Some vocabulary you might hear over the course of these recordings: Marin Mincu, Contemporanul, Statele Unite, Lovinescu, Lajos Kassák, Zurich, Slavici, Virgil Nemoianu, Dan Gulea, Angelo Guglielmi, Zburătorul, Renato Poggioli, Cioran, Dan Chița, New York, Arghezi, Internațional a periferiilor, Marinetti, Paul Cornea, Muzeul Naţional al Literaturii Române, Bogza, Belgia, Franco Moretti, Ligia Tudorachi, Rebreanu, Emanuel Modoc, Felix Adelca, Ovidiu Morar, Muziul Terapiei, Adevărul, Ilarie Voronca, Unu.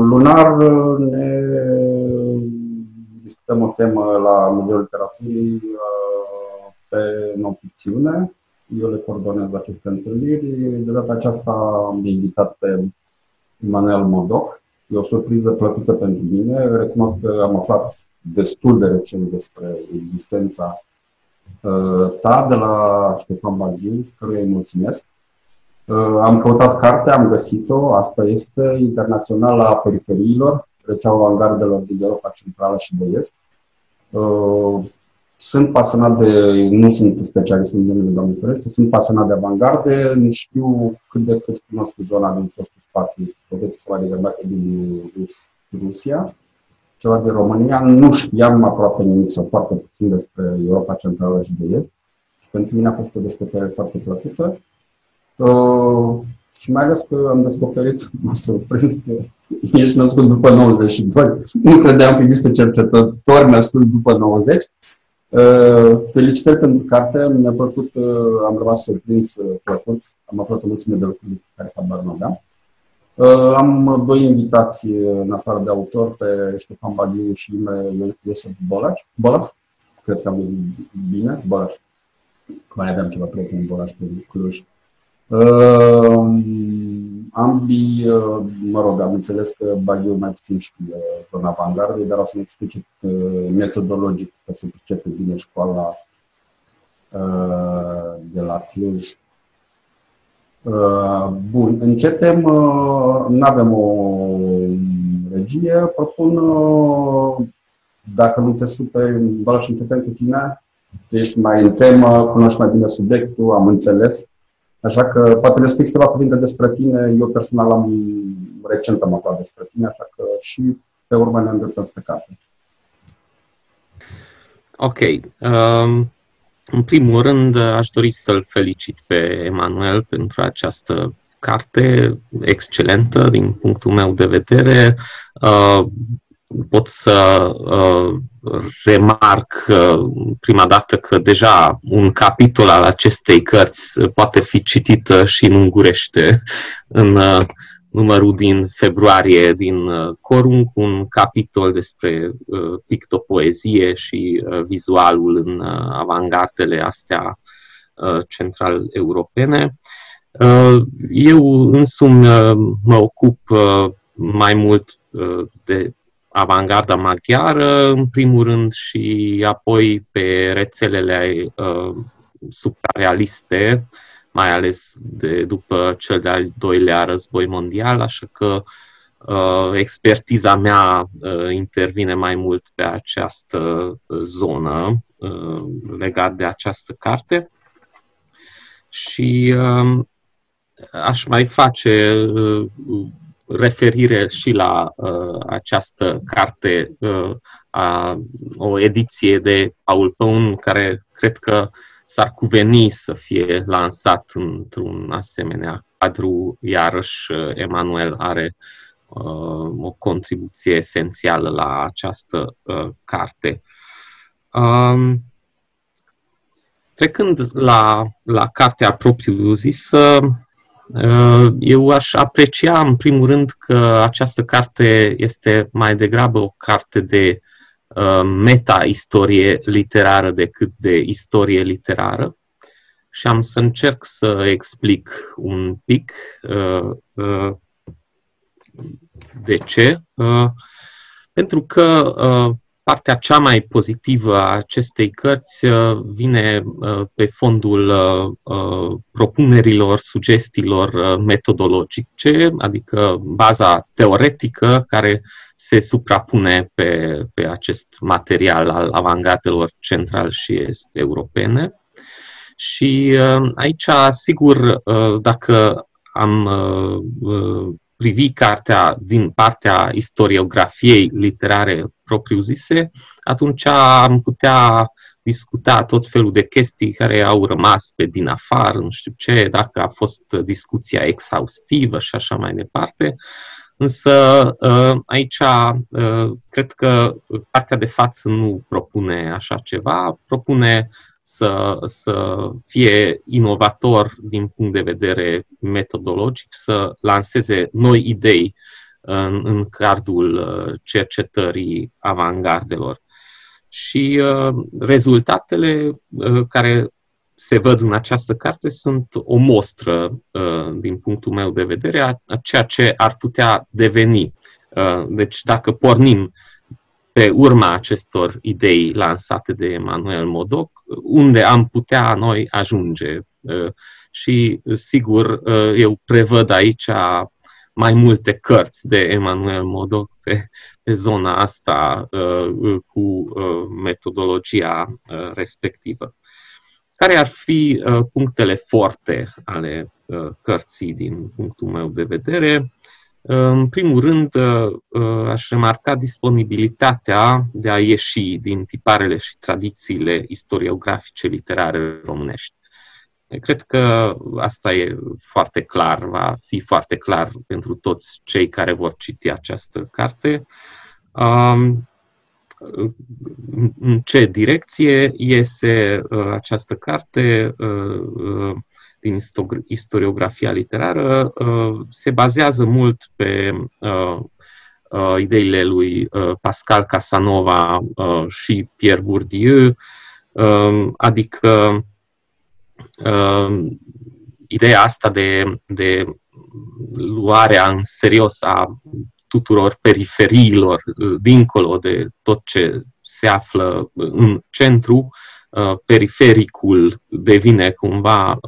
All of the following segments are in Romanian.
Lunar ne discutăm o temă la Muziul Terapiei pe non-ficțiune. Eu le coordonez aceste întâlniri. De data aceasta am invitat pe Emanuel Modoc. E o surpriză plăcută pentru mine. Recunosc că am aflat destul de recent despre existența ta de la Ștefan Badiu, căruia îi mulțumesc. Am căutat cartea, am găsit-o. Asta este Internațional a periferiilor, rețeaua avangardelor din Europa Centrală și de Est. Sunt pasionat de, nu sunt specialist în domeniul, Doamne ferește, sunt pasionat de avangarde, nu știu cât de cât cunosc zona din fostul spațiu soviet, ceva de grăbată din Rusia, ceva din România, nu știam aproape nimic sau foarte puțin despre Europa Centrală și de Est și pentru mine a fost o descoperire foarte plăcută. Și mai ales că am descoperit, m-a surprins că ești născut după 92, nu credeam că există cercetători născuți după 90. Felicitări pentru carte, mi-a plăcut, am rămas surprins plăcut, am aflat o mulțime de lucruri despre care habar n-aveam. Am doi invitați în afară de autor, pe Ștefan Badiu și Lenicu Bolas, cred că am zis bine, Bolas, mai aveam ceva prieteni în Bolas pe Cluj. Ambii, mă rog, am înțeles că Badiu mai puțin și pe zona avangardei, dar o să-mi explice metodologic că se pricepe bine școala de la Cluj. Bun, începem. Nu avem o regie. Propun, dacă nu te superi, Balázs, începem cu tine. Tu ești mai în temă, cunoști mai bine subiectul, am înțeles. Așa că poate ne spui câteva cuvinte despre tine. Eu personal recent am aflat despre tine, așa că și pe urmă ne îndreptăm pe carte. Ok. În primul rând aș dori să-l felicit pe Emanuel pentru această carte excelentă din punctul meu de vedere. Pot să remarc prima dată că deja un capitol al acestei cărți poate fi citit și în ungurește în numărul din februarie din Corunc, un capitol despre pictopoezie și vizualul în avangardele astea central-europene. Eu însumi mă ocup mai mult de avangarda maghiară, în primul rând, și apoi pe rețelele suprarealiste, mai ales după cel de-al doilea război mondial, așa că expertiza mea intervine mai mult pe această zonă legată de această carte. Și aș mai face referire și la această carte, o ediție de Paul Păun, care cred că s-ar cuveni să fie lansat într-un asemenea cadru. Iarăși, Emanuel are o contribuție esențială la această carte. Trecând la cartea propriu-zisă, eu aș aprecia, în primul rând, că această carte este mai degrabă o carte de meta-istorie literară decât de istorie literară și am să încerc să explic un pic de ce. Pentru că partea cea mai pozitivă a acestei cărți vine pe fondul propunerilor, sugestiilor metodologice, adică baza teoretică care se suprapune pe acest material al avangardelor central și est-europene. Și aici, sigur, dacă am privi cartea din partea istoriografiei literare propriu-zise, atunci am putea discuta tot felul de chestii care au rămas pe din afară, nu știu ce, dacă a fost discuția exhaustivă și așa mai departe. Însă aici cred că partea de față nu propune așa ceva, propune să fie inovator din punct de vedere metodologic, să lanseze noi idei în cardul cercetării avangardelor. Și rezultatele care se văd în această carte sunt o mostră, din punctul meu de vedere, a ceea ce ar putea deveni. Deci dacă pornim pe urma acestor idei lansate de Emanuel Modoc, unde am putea noi ajunge? Și, sigur, eu prevăd aici mai multe cărți de Emanuel Modoc pe zona asta cu metodologia respectivă. Care ar fi punctele forte ale cărții din punctul meu de vedere? În primul rând, aș remarca disponibilitatea de a ieși din tiparele și tradițiile istoriografice literare românești. Cred că asta e foarte clar, va fi foarte clar pentru toți cei care vor citi această carte. În ce direcție iese această carte din istoriografia literară? Se bazează mult pe ideile lui Pascal Casanova și Pierre Bourdieu, adică ideea asta de luarea în serios a tuturor periferiilor, dincolo de tot ce se află în centru, perifericul devine cumva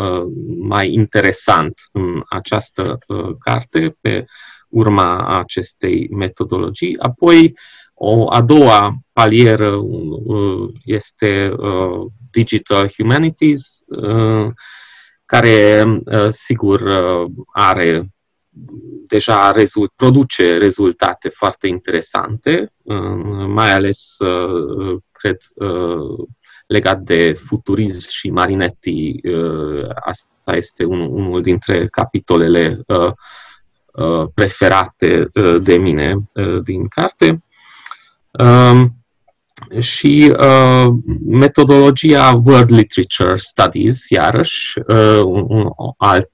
mai interesant în această carte, pe urma acestei metodologii. Apoi, a doua palieră este Digital Humanities, care, sigur, are deja produce rezultate foarte interesante, mai ales, cred, legat de futurism și Marinetti. Asta este unul dintre capitolele preferate de mine din carte. Și metodologia World Literature Studies, iarăși, un alt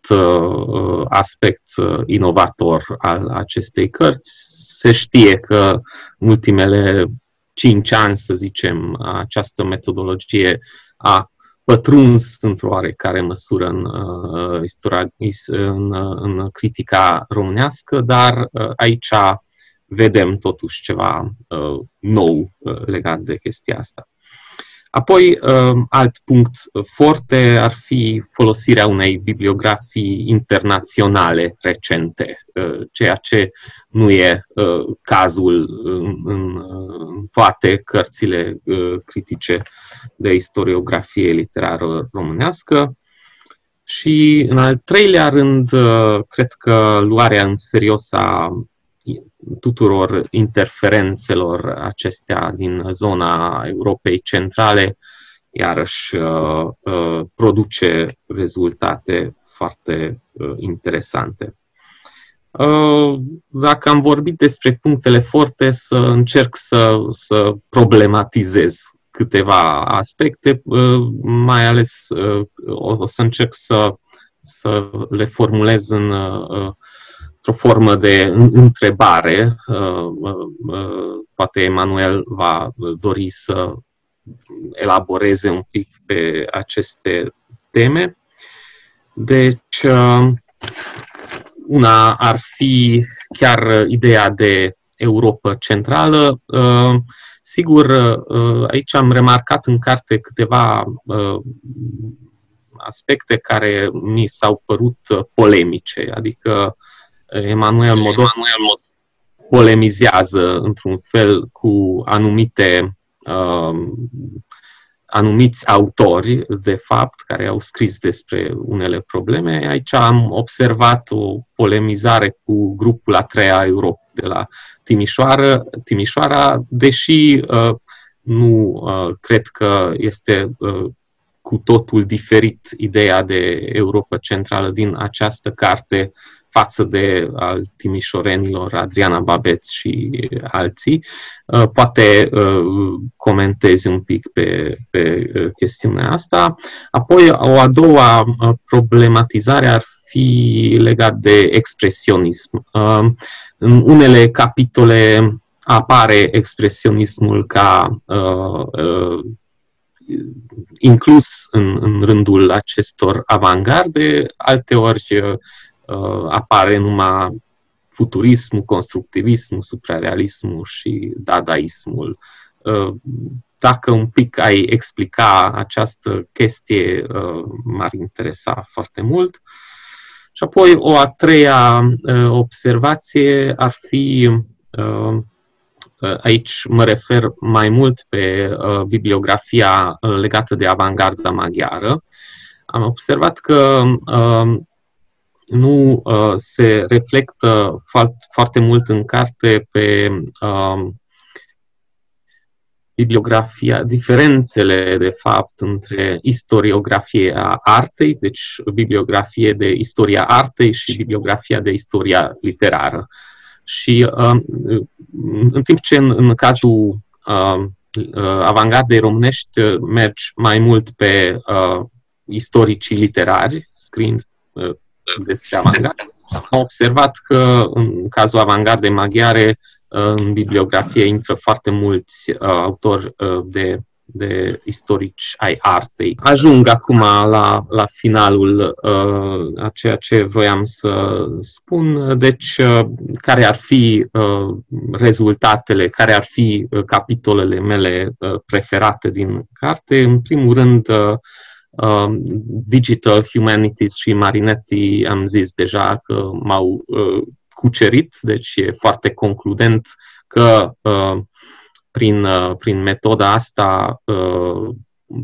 aspect inovator al acestei cărți. Se știe că în ultimele 5 ani, să zicem, această metodologie a pătruns într-o oarecare măsură în critica românească, dar aici vedem totuși ceva nou legat de chestia asta. Apoi, alt punct forte ar fi folosirea unei bibliografii internaționale recente, ceea ce nu e cazul în toate cărțile critice de istoriografie literară românească. Și, în al treilea rând, cred că luarea în serios a tuturor interferențelor acestea din zona Europei Centrale, iarăși produce rezultate foarte interesante. Dacă am vorbit despre punctele forte, să încerc să problematizez câteva aspecte, mai ales o să încerc să le formulez într-o formă de întrebare. Poate Emanuel va dori să elaboreze un pic pe aceste teme. Deci, una ar fi chiar ideea de Europa Centrală. Sigur, aici am remarcat în carte câteva aspecte care mi s-au părut polemice, adică Emanuel Modoc polemizează într-un fel cu anumiți autori, de fapt, care au scris despre unele probleme. Aici am observat o polemizare cu grupul a treia Europa de la Timișoara, deși nu cred că este cu totul diferit ideea de Europa Centrală din această carte față de al timișorenilor Adriana Babet și alții. Poate comentezi un pic pe chestiunea asta. Apoi, o a doua problematizare ar fi legat de expresionism. În unele capitole apare expresionismul ca inclus în rândul acestor avangarde, alteori apare numai futurismul, constructivismul, suprarealismul și dadaismul. Dacă un pic ai explica această chestie, m-ar interesa foarte mult. Și apoi o a treia observație ar fi, aici mă refer mai mult pe bibliografia legată de avangarda maghiară. Am observat că nu se reflectă foarte mult în carte pe bibliografia, diferențele, de fapt, între istoriografia artei, deci bibliografie de istoria artei și bibliografia de istoria literară. Și în timp ce în cazul avangardei românești mergi mai mult pe istoricii literari, scriind despre avangardă, am observat că în cazul avangardei maghiare în bibliografie intră foarte mulți autori de istorici ai artei. Ajung acum la finalul a ceea ce voiam să spun. Deci, care ar fi rezultatele, care ar fi capitolele mele preferate din carte? În primul rând, Digital Humanities și Marinetti, am zis deja că m-au cucerit, deci e foarte concludent că prin metoda asta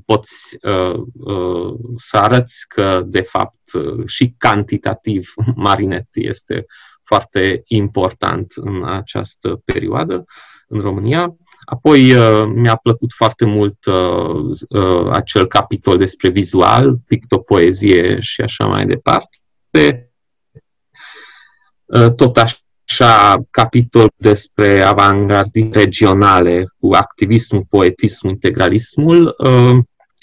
poți să arăți că, de fapt, și cantitativ Marinetti este foarte important în această perioadă în România. Apoi mi-a plăcut foarte mult acel capitol despre vizual, pictopoezie și așa mai departe. Tot așa, capitol despre avangardii regionale cu activismul, poetismul, integralismul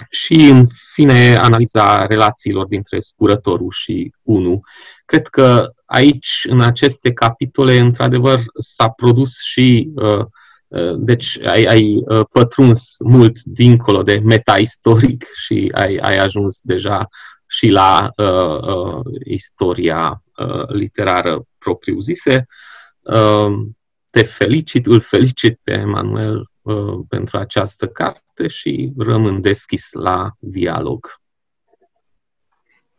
și, în fine, analiza relațiilor dintre Zburătorul și Unu. Cred că aici, în aceste capitole, într-adevăr, s-a produs și... Deci ai pătruns mult dincolo de metaistoric și ai ajuns deja și la istoria literară propriu-zise. Te felicit, îl felicit pe Emanuel pentru această carte și rămân deschis la dialog.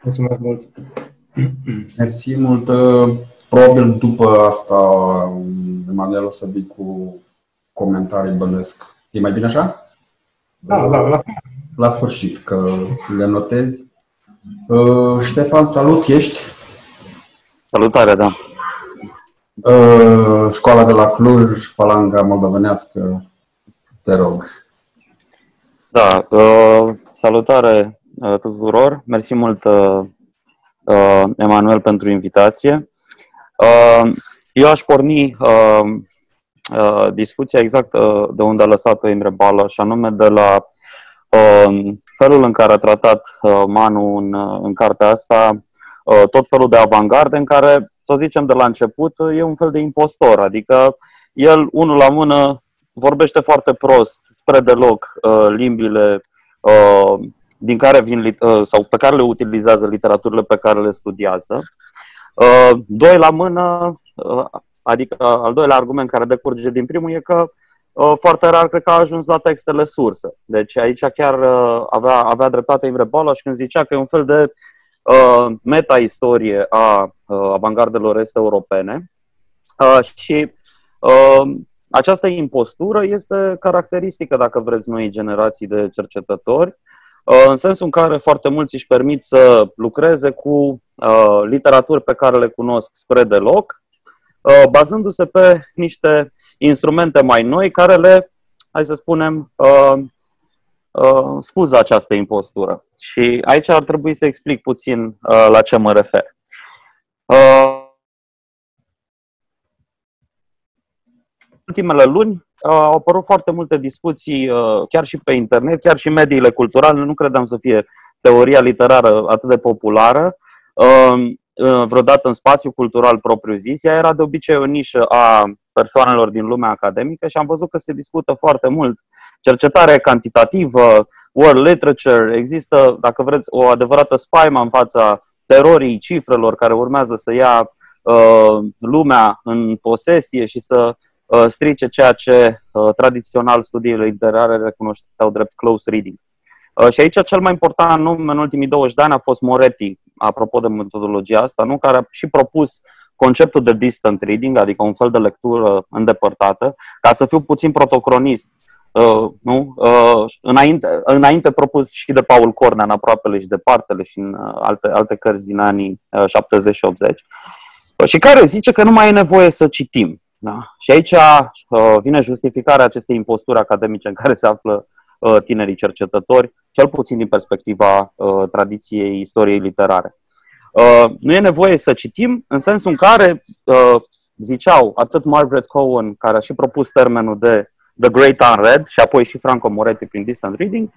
Mulțumesc mult! Mersi mult! Probabil după asta, Emanuel, o să vii cu comentarii, bănesc. E mai bine așa? Da. La sfârșit, că le notez. Ștefan, salut, ești? Salutare, da. Școala de la Cluj, falanga moldovenească, te rog. Da, salutare tuturor. Mersi mult, Emanuel, pentru invitație. Eu aș porni discuția exact de unde a lăsat-o Imre Balázs, și anume de la felul în care a tratat Manu în cartea asta tot felul de avangarde în care, să zicem de la început, e un fel de impostor. Adică el, unul la mână, vorbește foarte prost, spre deloc, limbile din care vin, sau pe care le utilizează literaturile pe care le studiază. Doi la mână, adică al doilea argument care decurge din primul e că foarte rar cred că a ajuns la textele sursă. Deci aici chiar avea dreptate Imre Balázs când zicea că e un fel de meta-istorie a avangardelor est-europene și această impostură este caracteristică, dacă vreți, noi generații de cercetători, în sensul în care foarte mulți își permit să lucreze cu literaturi pe care le cunosc spre deloc, bazându-se pe niște instrumente mai noi care le, hai să spunem, scuză această impostură. Și aici ar trebui să explic puțin la ce mă refer. În ultimele luni au apărut foarte multe discuții, chiar și pe internet, chiar și mediile culturale, nu credeam să fie teoria literară atât de populară, vreodată în spațiu cultural propriu-zis. Ea era de obicei o nișă a persoanelor din lumea academică și am văzut că se discută foarte mult. Cercetare cantitativă, world literature, există, dacă vreți, o adevărată spaimă în fața terorii cifrelor care urmează să ia lumea în posesie și să strice ceea ce tradițional studiile literare recunoșteau drept close reading. Și aici cel mai important nume în ultimii 20 de ani a fost Moretti, apropo de metodologia asta, nu? Care a și propus conceptul de distant reading, adică un fel de lectură îndepărtată, ca să fiu puțin protocronist. Înainte propus și de Paul Cornea în Aproapele și Departele și în alte cărți din anii 70 și 80, și care zice că nu mai e nevoie să citim. Da? Și aici vine justificarea acestei imposturi academice în care se află tinerii cercetători, cel puțin din perspectiva tradiției istoriei literare. Nu e nevoie să citim în sensul în care ziceau atât Margaret Cohen, care a și propus termenul de The Great Unread, și apoi și Franco Moretti prin Distant Reading,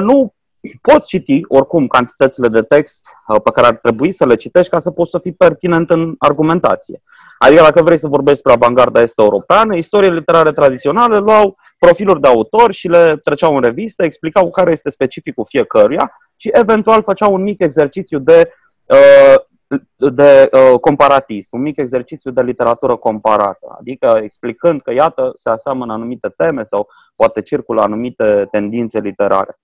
nu poți citi oricum cantitățile de text pe care ar trebui să le citești ca să poți să fii pertinent în argumentație. Adică dacă vrei să vorbești despre avangarda est-europeană, istorie literare tradiționale luau profiluri de autori și le treceau în revistă, explicau care este specificul fiecăruia și eventual făceau un mic exercițiu de comparatism, un mic exercițiu de literatură comparată, adică explicând că, iată, se aseamănă anumite teme sau poate circulă anumite tendințe literare.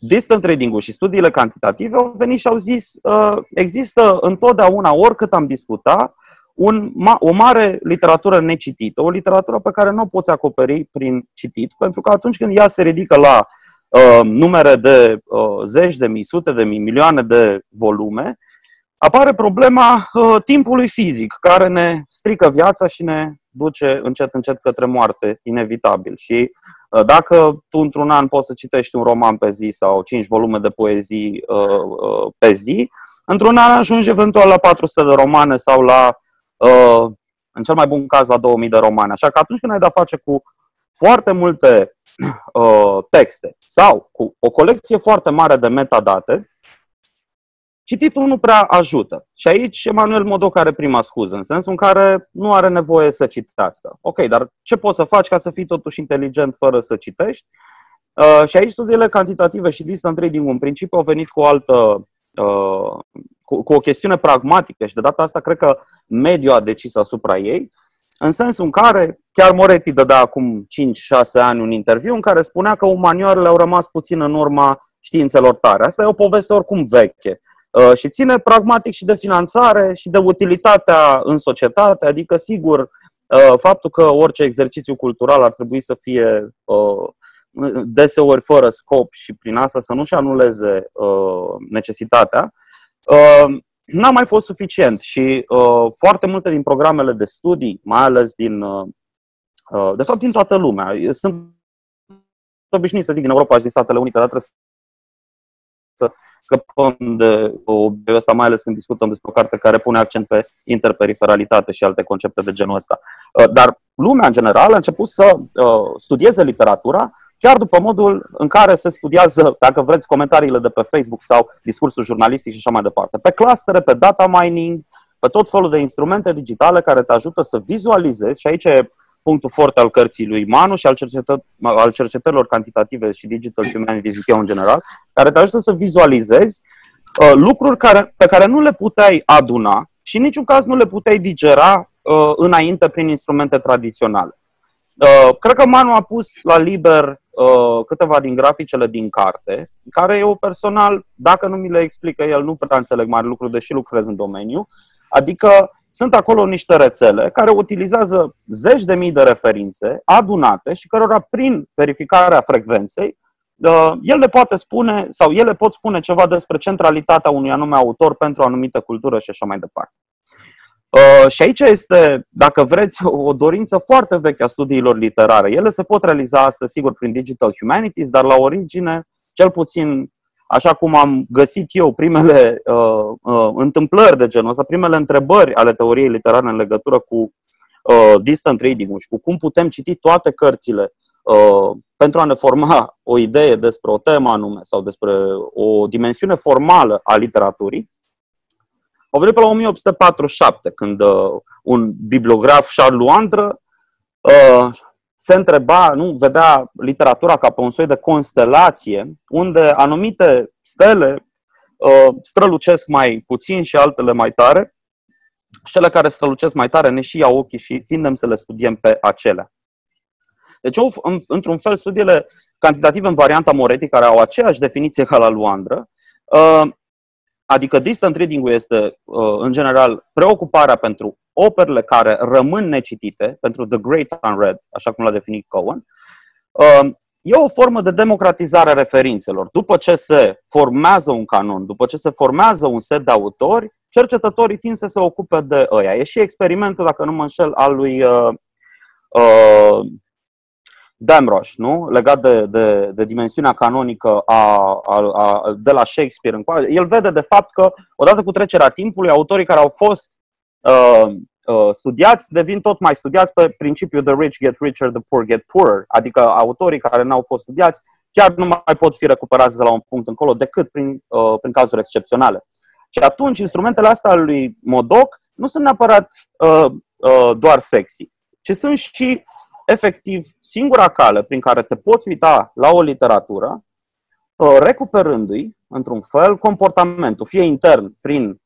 Distant reading-ul și studiile cantitative au venit și au zis există întotdeauna, oricât am discutat, o mare literatură necitită, o literatură pe care nu o poți acoperi prin citit, pentru că atunci când ea se ridică la numere de zeci de mii, sute de mii, milioane de volume, apare problema timpului fizic, care ne strică viața și ne duce încet, încet către moarte, inevitabil. Și dacă tu într-un an poți să citești un roman pe zi sau 5 volume de poezii pe zi, într-un an ajungi eventual la 400 de romane sau la, în cel mai bun caz, la 2000 de romane. Așa că atunci când ai de-a face cu foarte multe texte sau cu o colecție foarte mare de metadate, cititul nu prea ajută. Și aici Emanuel Modoc are prima scuză, în sensul în care nu are nevoie să citească. Ok, dar ce poți să faci ca să fii totuși inteligent fără să citești? Și aici studiile cantitative și distant reading în principiu au venit cu o altă cu o chestiune pragmatică și de data asta cred că mediul a decis asupra ei, în sensul în care chiar Moretti dădea acum 5-6 ani un interviu în care spunea că umanioarele au rămas puțin în urma științelor tare. Asta e o poveste oricum veche și ține pragmatic și de finanțare și de utilitatea în societate, adică sigur faptul că orice exercițiu cultural ar trebui să fie deseori fără scop și prin asta să nu-și anuleze necesitatea, n-a mai fost suficient și foarte multe din programele de studii, mai ales din, de fapt din toată lumea, sunt obișnuit să zic din Europa și din Statele Unite, dar trebuie să scăpăm de obiectul ăsta, mai ales când discutăm despre o carte care pune accent pe interperiferalitate și alte concepte de genul ăsta. Dar lumea în general a început să studieze literatura chiar după modul în care se studiază, dacă vreți, comentariile de pe Facebook sau discursul jurnalistic și așa mai departe. Pe clustere, pe data mining, pe tot felul de instrumente digitale care te ajută să vizualizezi, și aici e punctul forte al cărții lui Manu și al cercetărilor cantitative și digital humanities, zic eu în general, care te ajută să vizualizezi lucruri pe care nu le puteai aduna și în niciun caz nu le puteai digera înainte prin instrumente tradiționale. Cred că Manu a pus la liber câteva din graficele din carte, care eu personal, dacă nu mi le explică el, nu prea înțeleg mari lucruri, deși lucrez în domeniu. Adică sunt acolo niște rețele care utilizează zeci de mii de referințe adunate și cărora prin verificarea frecvenței el le poate spune sau ele pot spune ceva despre centralitatea unui anume autor pentru o anumită cultură și așa mai departe. Și aici este, dacă vreți, o dorință foarte veche a studiilor literare. Ele se pot realiza astăzi, sigur, prin digital humanities, dar la origine, cel puțin așa cum am găsit eu primele întâmplări de genul ăsta, primele întrebări ale teoriei literare în legătură cu distant reading-ul și cu cum putem citi toate cărțile pentru a ne forma o idee despre o temă anume sau despre o dimensiune formală a literaturii, Au venit pe la 1847, când un bibliograf, Charles Luandre, se întreba, vedea literatura ca pe un soi de constelație, unde anumite stele strălucesc mai puțin și altele mai tare. Și cele care strălucesc mai tare ne și iau ochii și tindem să le studiem pe acelea. Deci, într-un fel, studiile cantitative în varianta Moretti, care au aceeași definiție ca la Luandre, adică distant reading-ul este, în general, preocuparea pentru operele care rămân necitite, pentru The Great Unread, așa cum l-a definit Cohen, e o formă de democratizare a referințelor. După ce se formează un canon, după ce se formează un set de autori, cercetătorii tind să se ocupe de ăia. E și experimentul, dacă nu mă înșel, al lui Damrosch, nu? Legat de dimensiunea canonică de la Shakespeare încoace. El vede, de fapt, că odată cu trecerea timpului, autorii care au fost studiați devin tot mai studiați pe principiul the rich get richer, the poor get poorer. Adică autorii care n-au fost studiați chiar nu mai pot fi recuperați de la un punct încolo decât prin cazuri excepționale. Și atunci instrumentele astea lui Modoc nu sunt neapărat doar sexy, ci sunt și efectiv singura cale prin care te poți uita la o literatură, recuperându-i, într-un fel, comportamentul, fie intern prin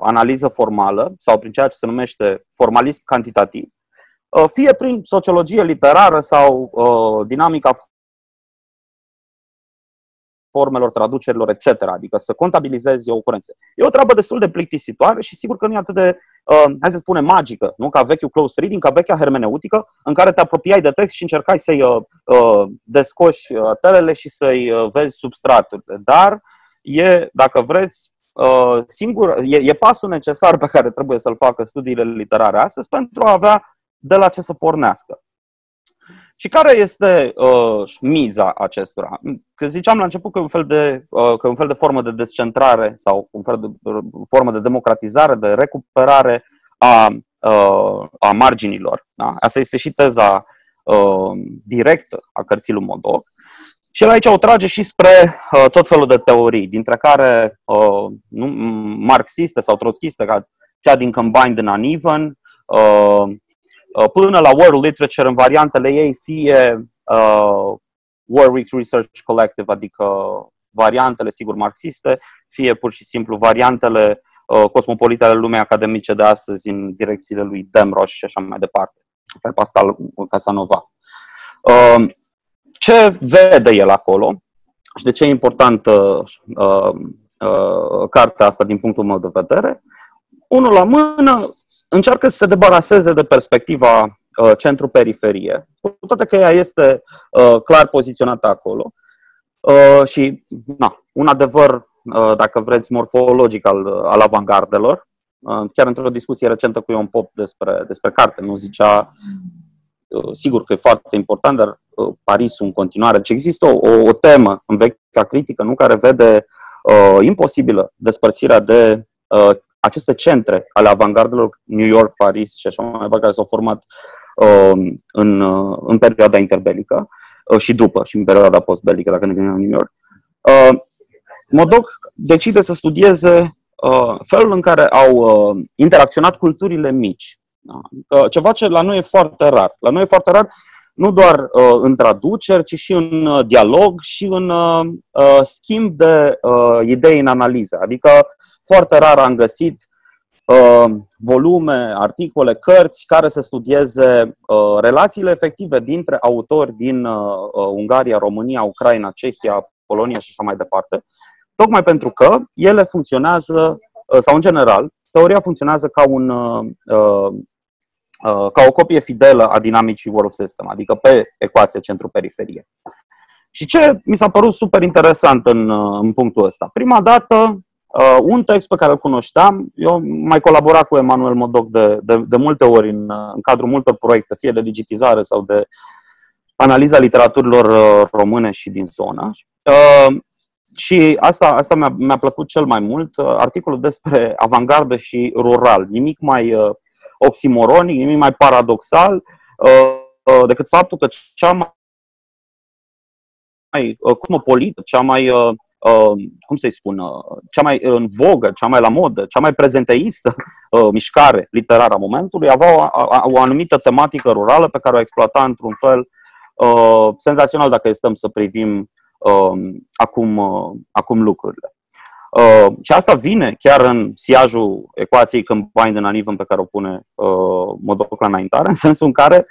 analiză formală sau prin ceea ce se numește formalism cantitativ, fie prin sociologie literară sau dinamica formelor, traducerilor, etc. Adică să contabilizezi o ocurență. E o treabă destul de plictisitoare și sigur că nu e atât de, hai să spunem, magică, nu? Ca vechiul close reading, ca vechea hermeneutică, în care te apropiai de text și încercai să-i descoși telele și să-i vezi substraturile. Dar e, dacă vreți, e pasul necesar pe care trebuie să-l facă studiile literare astăzi pentru a avea de la ce să pornească. Și care este miza acestora? Că ziceam la început că e un fel de formă de descentrare sau un fel de formă de democratizare, de recuperare a marginilor. Da? Asta este și teza directă a cărții lui Modoc. Și el aici o trage și spre tot felul de teorii, dintre care marxiste sau trotschiste, ca cea din Combined and Uneven, până la World Literature în variantele ei, fie Warwick Research Collective, adică variantele, sigur, marxiste, fie pur și simplu variantele cosmopolite ale lumei academice de astăzi în direcțiile lui Damrosch și așa mai departe, pe Pascal Casanova. Ce vede el acolo și de ce e importantă cartea asta din punctul meu de vedere? Unul la mână, încearcă să se debaraseze de perspectiva centru-periferie, cu toate că ea este clar poziționată acolo și un adevăr, dacă vreți, morfologic al avangardelor. Chiar într-o discuție recentă cu Ion Pop despre carte, nu zicea, sigur că e foarte important, dar Parisul în continuare. Deci există o temă în vechea critică, nu, care vede imposibilă despărțirea de aceste centre ale avangardelor, New York, Paris și așa mai departe, care s-au format în perioada interbelică și după, și în perioada postbelică, dacă ne gândim la New York. Modoc decide să studieze felul în care au interacționat culturile mici. Ceva ce la noi e foarte rar. La noi e foarte rar nu doar în traduceri, ci și în dialog și în schimb de idei în analiză. Adică foarte rar am găsit volume, articole, cărți care să studieze relațiile efective dintre autori din Ungaria, România, Ucraina, Cehia, Polonia și așa mai departe, tocmai pentru că ele funcționează, sau în general, teoria funcționează ca o copie fidelă a dinamicii World System, adică pe ecuația centru-periferie. Și ce mi s-a părut super interesant în punctul ăsta? Prima dată, un text pe care îl cunoșteam, eu mai colaborat cu Emanuel Modoc de multe ori în cadrul multor proiecte, fie de digitizare sau de analiza literaturilor române și din zonă. Și asta mi-a plăcut cel mai mult, articolul despre avangardă și rural. Nimic mai oximoronic, nimic mai paradoxal decât faptul că cea mai cosmopolită, cea mai cum să-i spun, cea mai în vogă, cea mai la modă, cea mai prezenteistă mișcare literară a momentului avea o anumită tematică rurală pe care o exploata într-un fel senzațional dacă stăm să privim acum lucrurile. Și asta vine chiar în siajul ecuației combined and uneven pe care o pune Modoc la înaintare, în sensul în care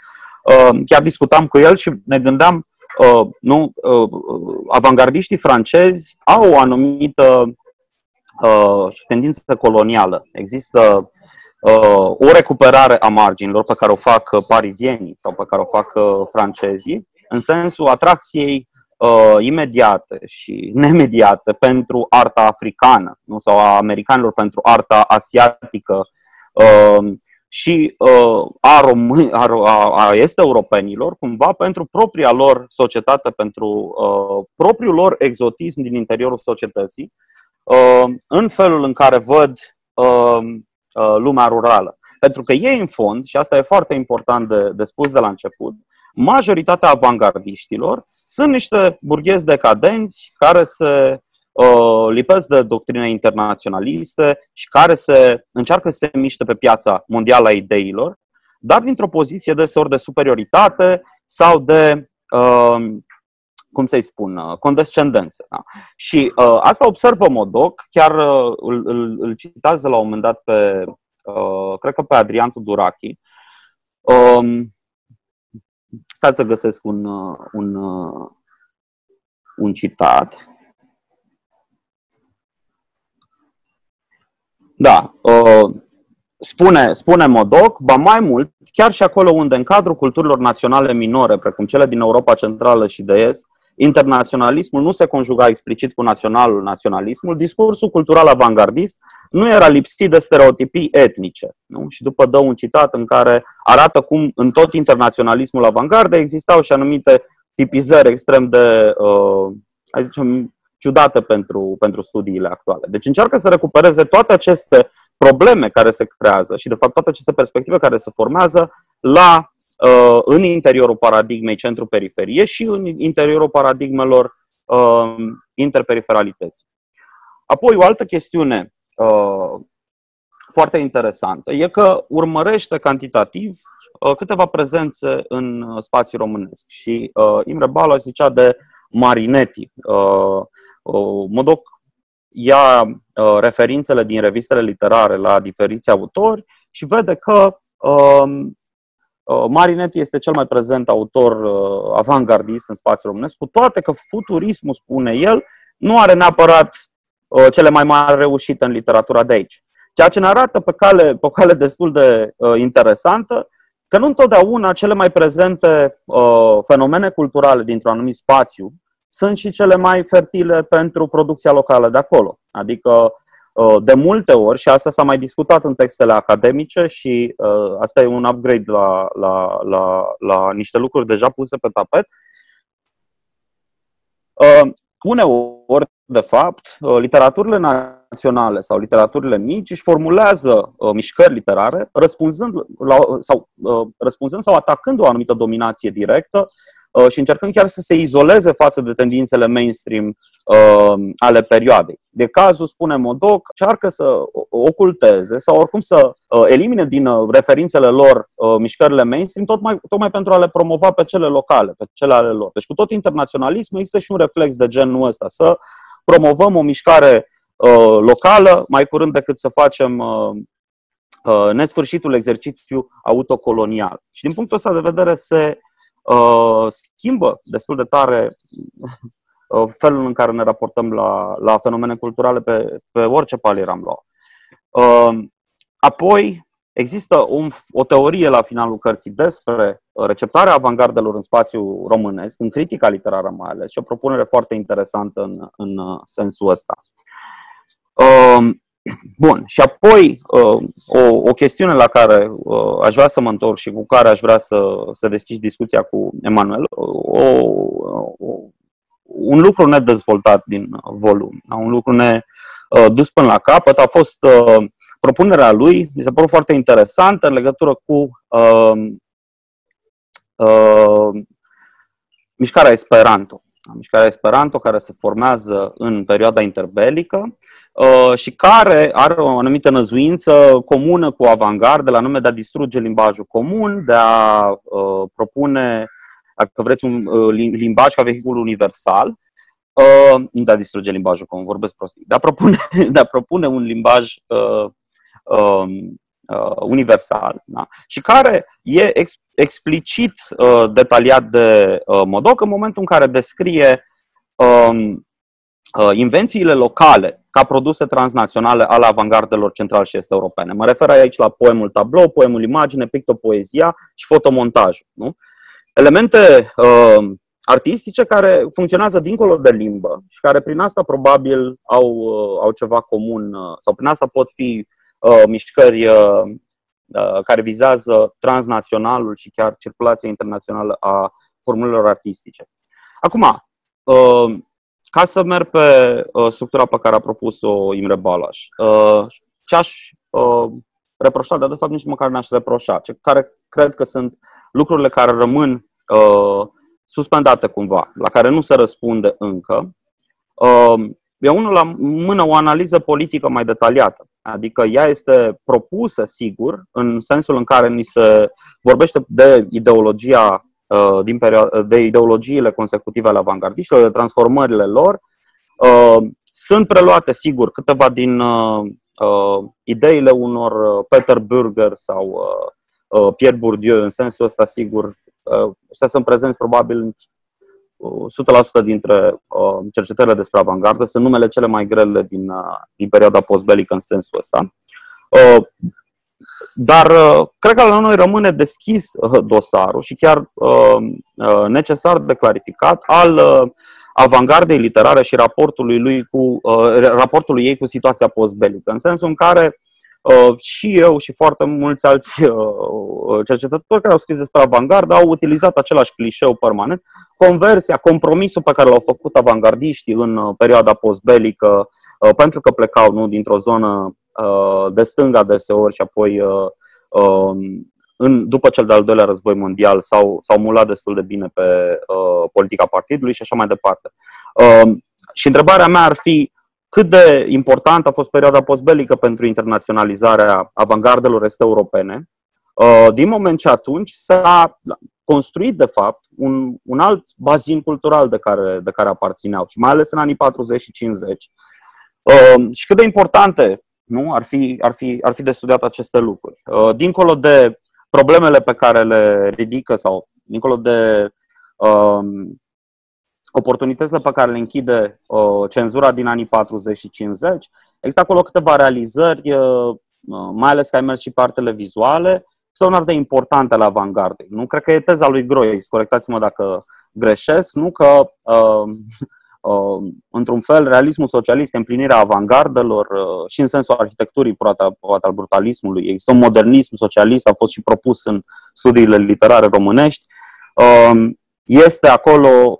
chiar discutam cu el și ne gândeam, avangardiștii francezi au o anumită tendință colonială. Există o recuperare a marginilor pe care o fac parizienii sau pe care o fac francezii, în sensul atracției imediate și nemediate pentru arta africană, nu? Sau a americanilor pentru arta asiatică și a est-europenilor, cumva pentru propria lor societate, pentru propriul lor exotism din interiorul societății, în felul în care văd lumea rurală. Pentru că ei, în fond, și asta e foarte important de spus de la început, majoritatea avangardiștilor sunt niște burghezi decadenți care se lipesc de doctrine internaționaliste și care încearcă să se miște pe piața mondială a ideilor, dar dintr-o poziție deseori de superioritate sau de, condescendență. Da? Și asta observă Modoc, chiar îl citează la un moment dat pe, cred că pe Adrian Tudurachi. Stați să găsesc un citat. Da, spune Modoc, ba mai mult, chiar și acolo unde în cadrul culturilor naționale minore, precum cele din Europa Centrală și de Est, internaționalismul nu se conjuga explicit cu naționalismul, discursul cultural avangardist nu era lipsit de stereotipii etnice. Nu? Și după dă un citat în care arată cum în tot internaționalismul avangardă existau și anumite tipizări extrem de, hai zicem, ciudate pentru studiile actuale. Deci încearcă să recupereze toate aceste probleme care se creează și, de fapt, toate aceste perspective care se formează în interiorul paradigmei centru-periferie și în interiorul paradigmelor interperiferalității. Apoi, o altă chestiune foarte interesantă e că urmărește cantitativ câteva prezențe în spații românesc. Și Imre Balázs zicea de Marinetti. Modoc ia referințele din revistele literare la diferiți autori și vede că Marinetti este cel mai prezent autor avantgardist în spațiul românesc, cu toate că futurismul, spune el, nu are neapărat cele mai mari reușite în literatura de aici. Ceea ce ne arată pe o cale destul de interesantă că nu întotdeauna cele mai prezente fenomene culturale dintr-un anumit spațiu sunt și cele mai fertile pentru producția locală de acolo. Adică, de multe ori, și asta s-a mai discutat în textele academice și asta e un upgrade la niște lucruri deja puse pe tapet, uneori, de fapt, literaturile naționale sau literaturile mici își formulează mișcări literare răspunzând sau atacând o anumită dominație directă și încercând chiar să se izoleze față de tendințele mainstream ale perioadei. De cazul, spune Modoc, încearcă să oculteze sau oricum să elimine din referințele lor mișcările mainstream, tocmai pentru a le promova pe cele locale, pe cele ale lor. Deci cu tot internaționalismul există și un reflex de genul ăsta, să promovăm o mișcare locală mai curând decât să facem nesfârșitul exercițiu autocolonial. Și din punctul ăsta de vedere se schimbă destul de tare felul în care ne raportăm la fenomene culturale pe orice palier am luat. Apoi există o teorie la finalul cărții despre receptarea avangardelor în spațiul românesc, în critica literară mai ales, și o propunere foarte interesantă în sensul ăsta. Bun, și apoi o chestiune la care aș vrea să mă întorc și cu care aș vrea să deschid discuția cu Emanuel, un lucru nedezvoltat din volum, un lucru nedus până la capăt, a fost propunerea lui, mi s-a părut foarte interesantă în legătură cu mișcarea Esperanto. mișcarea Esperanto, care se formează în perioada interbelică și care are o anumită năzuință comună cu avantgardele, anume de a distruge limbajul comun, de a propune, dacă vreți, un limbaj ca vehicul universal. De a distruge limbajul comun, vorbesc prostii, de a propune un limbaj universal, da? Și care e explicit detaliat de Modoc în momentul în care descrie invențiile locale ca produse transnaționale ale avangardelor central și est-europene. Mă refer aici la poemul tablou, poemul imagine, pictopoezia și fotomontajul, nu? Elemente artistice care funcționează dincolo de limbă și care prin asta probabil au ceva comun sau prin asta pot fi mișcări care vizează transnaționalul și chiar circulația internațională a formulelor artistice. Acum, ca să merg pe structura pe care a propus-o Imre Balázs, ce aș reproșa, dar de fapt nici măcar n-aș reproșa, care cred că sunt lucrurile care rămân suspendate cumva, la care nu se răspunde încă, e unul la mână o analiză politică mai detaliată. Adică ea este propusă, sigur, în sensul în care ni se vorbește de ideologia de ideologiile consecutive ale avangardiștilor, de transformările lor. Sunt preluate, sigur, câteva din ideile unor Peter Burger sau Pierre Bourdieu, în sensul ăsta, sigur. Ăștia sunt prezenți probabil 100% dintre cercetările despre avangardă, sunt numele cele mai grele din perioada postbelică în sensul ăsta. Dar cred că la noi rămâne deschis dosarul și chiar necesar de clarificat al avangardei literare și raportului ei cu situația postbelică, în sensul în care și eu și foarte mulți alți cercetători care au scris despre avangardă au utilizat același clișeu permanent, conversia, compromisul pe care l-au făcut avangardiștii în perioada postbelică, pentru că plecau dintr-o zonă de stânga deseori și apoi după cel de-al doilea război mondial s-au mulat destul de bine pe politica partidului și așa mai departe. Și întrebarea mea ar fi: cât de importantă a fost perioada postbelică pentru internaționalizarea avangardelor est-europene, din moment ce atunci s-a construit, de fapt, un alt bazin cultural de care aparțineau, și mai ales în anii 40 și 50. Și cât de importante ar fi de studiat aceste lucruri. Dincolo de problemele pe care le ridică sau dincolo de oportunitățile pe care le închide cenzura din anii 40 și 50, există acolo câteva realizări, mai ales că ai mers și partele vizuale, sunt de importante la avangardei. Nu cred că e teza lui Groies, corectați-mă dacă greșesc, nu că într-un fel realismul socialist, împlinirea avangardelor și în sensul arhitecturii, poate al brutalismului, există un modernism socialist, a fost și propus în studiile literare românești. Este acolo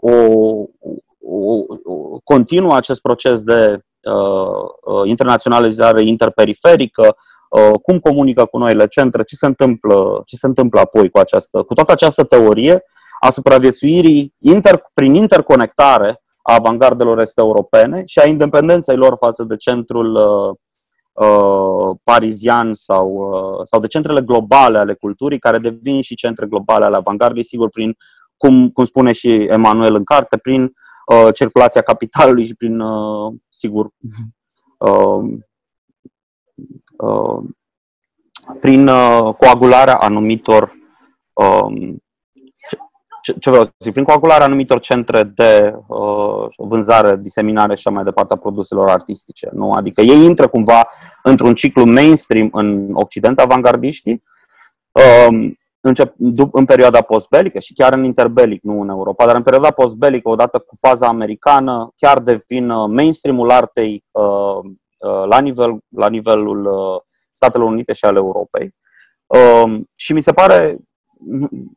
continuă acest proces de internaționalizare interperiferică, cum comunică cu noile centre, ce se întâmplă apoi cu toată această teorie a supraviețuirii prin interconectare a avangardelor est-europene și a independenței lor față de centrul parizian sau de centrele globale ale culturii, care devin și centre globale ale avangardei, sigur, prin cum spune și Emanuel în carte, prin circulația capitalului și prin, sigur, prin coagularea anumitor prin coagularea anumitor centre de vânzare, diseminare și așa mai departe a produselor artistice, nu? Adică ei intră cumva într-un ciclu mainstream în Occident, avangardiștii, în perioada postbelică și chiar în interbelic, nu în Europa, dar în perioada postbelică, odată cu faza americană, chiar devin mainstream-ul artei la nivelul Statelor Unite și al Europei. Și mi se pare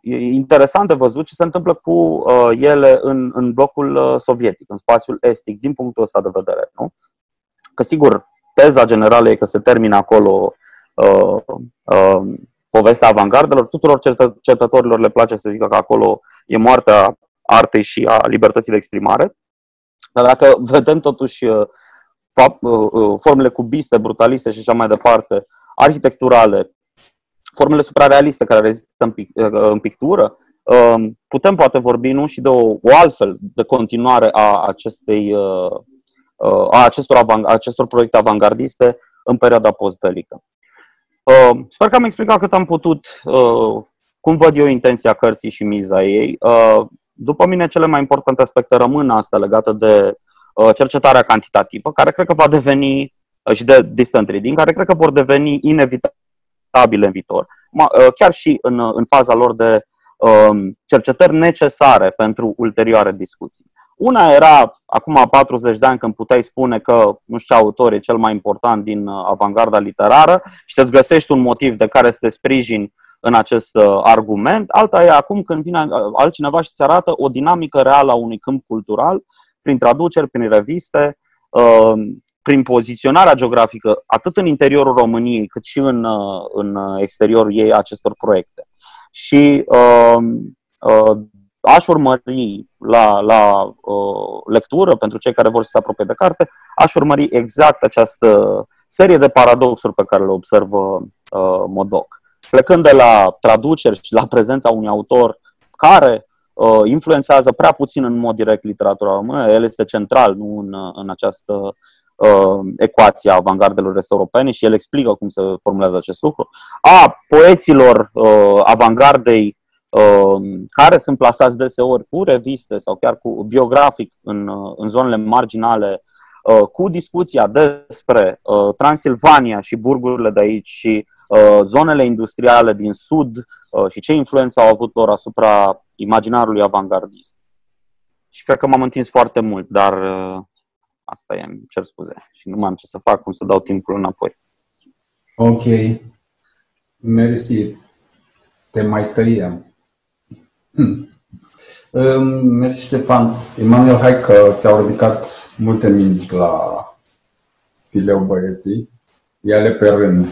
interesant de văzut ce se întâmplă cu ele în blocul sovietic, în spațiul estic, din punctul ăsta de vedere, nu? Că sigur, teza generală e că se termină acolo povestea avangardelor, tuturor cercetătorilor le place să zică că acolo e moartea artei și a libertății de exprimare. Dar dacă vedem totuși formele cubiste, brutaliste și așa mai departe, arhitecturale, formele suprarealiste care rezistă în pictură, putem poate vorbi nu și de o altfel de continuare a acestor proiecte avangardiste în perioada postbelică. Sper că am explicat cât am putut cum văd eu intenția cărții și miza ei. După mine, cele mai importante aspecte rămân astea legate de cercetarea cantitativă, care cred că va deveni, și de distant reading, care cred că vor deveni inevitabile în viitor, chiar și în faza lor de cercetări necesare pentru ulterioare discuții. Una era, acum 40 de ani, când puteai spune că, nu știu ce autor e cel mai important din avangarda literară și să-ți găsești un motiv de care să te sprijini în acest argument. Alta e acum când vine altcineva și îți arată o dinamică reală a unui câmp cultural, prin traduceri, prin reviste, prin poziționarea geografică, atât în interiorul României, cât și în exteriorul ei acestor proiecte. Și aș urmări la lectură, pentru cei care vor să se apropie de carte, aș urmări exact această serie de paradoxuri pe care le observă Modoc. Plecând de la traduceri și la prezența unui autor care influențează prea puțin în mod direct literatura română, el este central nu în această ecuație a avangardelor est-europene și el explică cum se formulează acest lucru, a poeților avangardei care sunt plasați deseori cu reviste sau chiar cu biografic în zonele marginale, cu discuția despre Transilvania și burgurile de aici și zonele industriale din sud și ce influență au avut lor asupra imaginarului avangardist. Și cred că m-am întins foarte mult, dar asta e, îmi cer scuze și nu mai am ce să fac, cum să dau timpul înapoi. Ok, mersi, te mai tăiem. Mersi, Ștefan. Emanuel, hai că ți-au ridicat multe mingi la fileu băieții. Ia-le pe rând.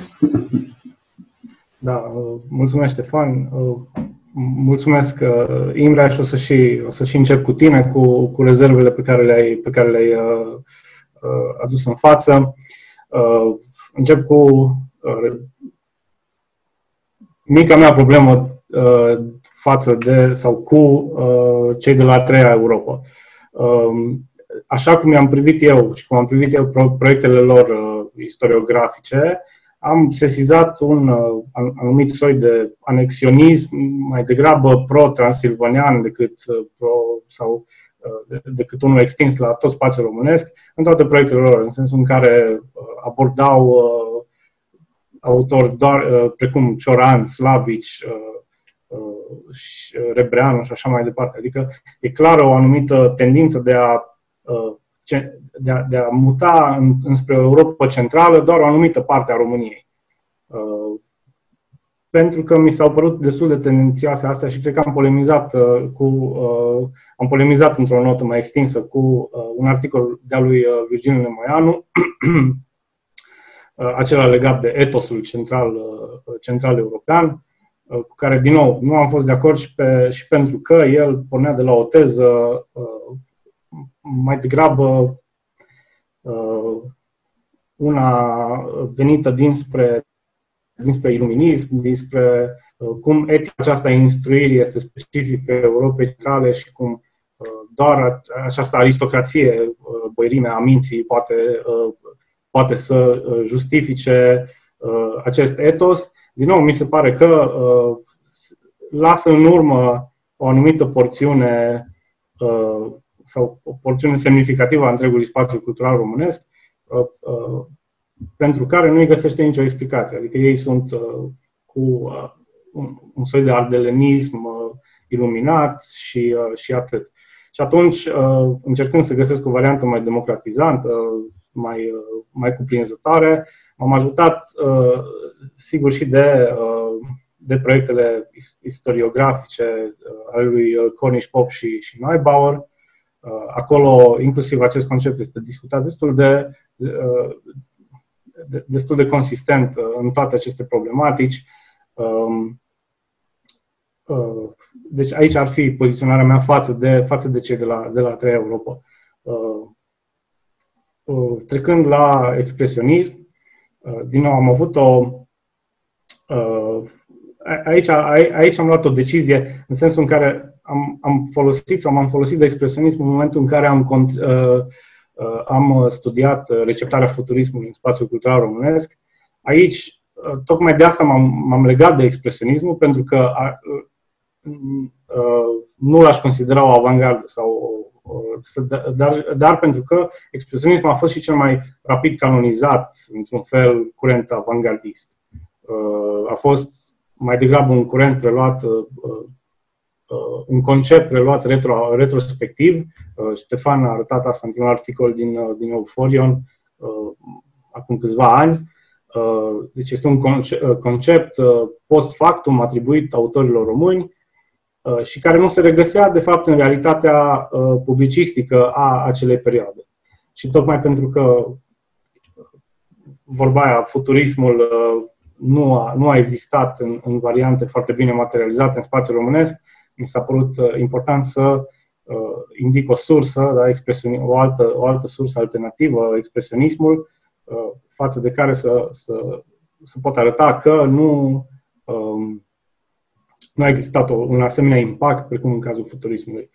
Da, mulțumesc, Ștefan. Mulțumesc, Imre, și o să și încep cu tine, cu rezervele pe care le-ai adus în față. Încep cu mica mea problemă față de sau cu cei de la a treia Europa. Așa cum i-am privit eu și cum am privit eu proiectele lor istoriografice, am sesizat un anumit soi de anexionism mai degrabă pro-transilvanian decât unul extins la tot spațiul românesc în toate proiectele lor, în sensul în care abordau autori doar precum Cioran, Slavici, și Rebreanu și așa mai departe. Adică e clară o anumită tendință de a muta înspre Europa Centrală doar o anumită parte a României. Pentru că mi s-au părut destul de tendențioase astea și cred că am polemizat într-o notă mai extinsă cu un articol de-a lui Virgil Nemoianu, acela legat de etosul central european, cu care, din nou, nu am fost de acord și pentru că el pornea de la o teză mai degrabă una venită dinspre iluminism, dinspre cum etica aceasta instruirii este specifică Europei Centrale și cum doar această aristocrație, băirimea a minții, poate să justifice acest etos. Din nou, mi se pare că lasă în urmă o anumită porțiune sau o porțiune semnificativă a întregului spațiu cultural românesc, pentru care nu îi găsește nicio explicație. Adică ei sunt cu un soi de ardelenism iluminat și atât. Și atunci, încercând să găsesc o variantă mai democratizantă, mai cuprinzătoare, m-am ajutat, sigur, și de proiectele istoriografice ale lui Cornish Pop și Neubauer. Acolo, inclusiv, acest concept este discutat destul de consistent în toate aceste problematici. Deci aici ar fi poziționarea mea față de cei de la treia Europa. Trecând la expresionism, din nou am avut o... Aici am luat o decizie în sensul în care m-am folosit de expresionism în momentul în care am studiat receptarea futurismului în spațiul cultural românesc. Aici, tocmai de asta m-am legat de expresionismul, pentru că nu l-aș considera o avangardă, dar pentru că expresionismul a fost și cel mai rapid canonizat, într-un fel, curent avangardist. A fost mai degrabă un curent preluat, un concept preluat retrospectiv. Ștefan a arătat asta într-un articol din Euforion acum câțiva ani. Deci este un concept post factum atribuit autorilor români și care nu se regăsea, de fapt, în realitatea publicistică a acelei perioade. Și tocmai pentru că vorba aia, futurismul nu a existat în variante foarte bine materializate în spațiul românesc, mi s-a părut important să indic o sursă, o altă sursă alternativă, expresionismul, față de care să pot arăta că nu a existat un asemenea impact, precum în cazul futurismului.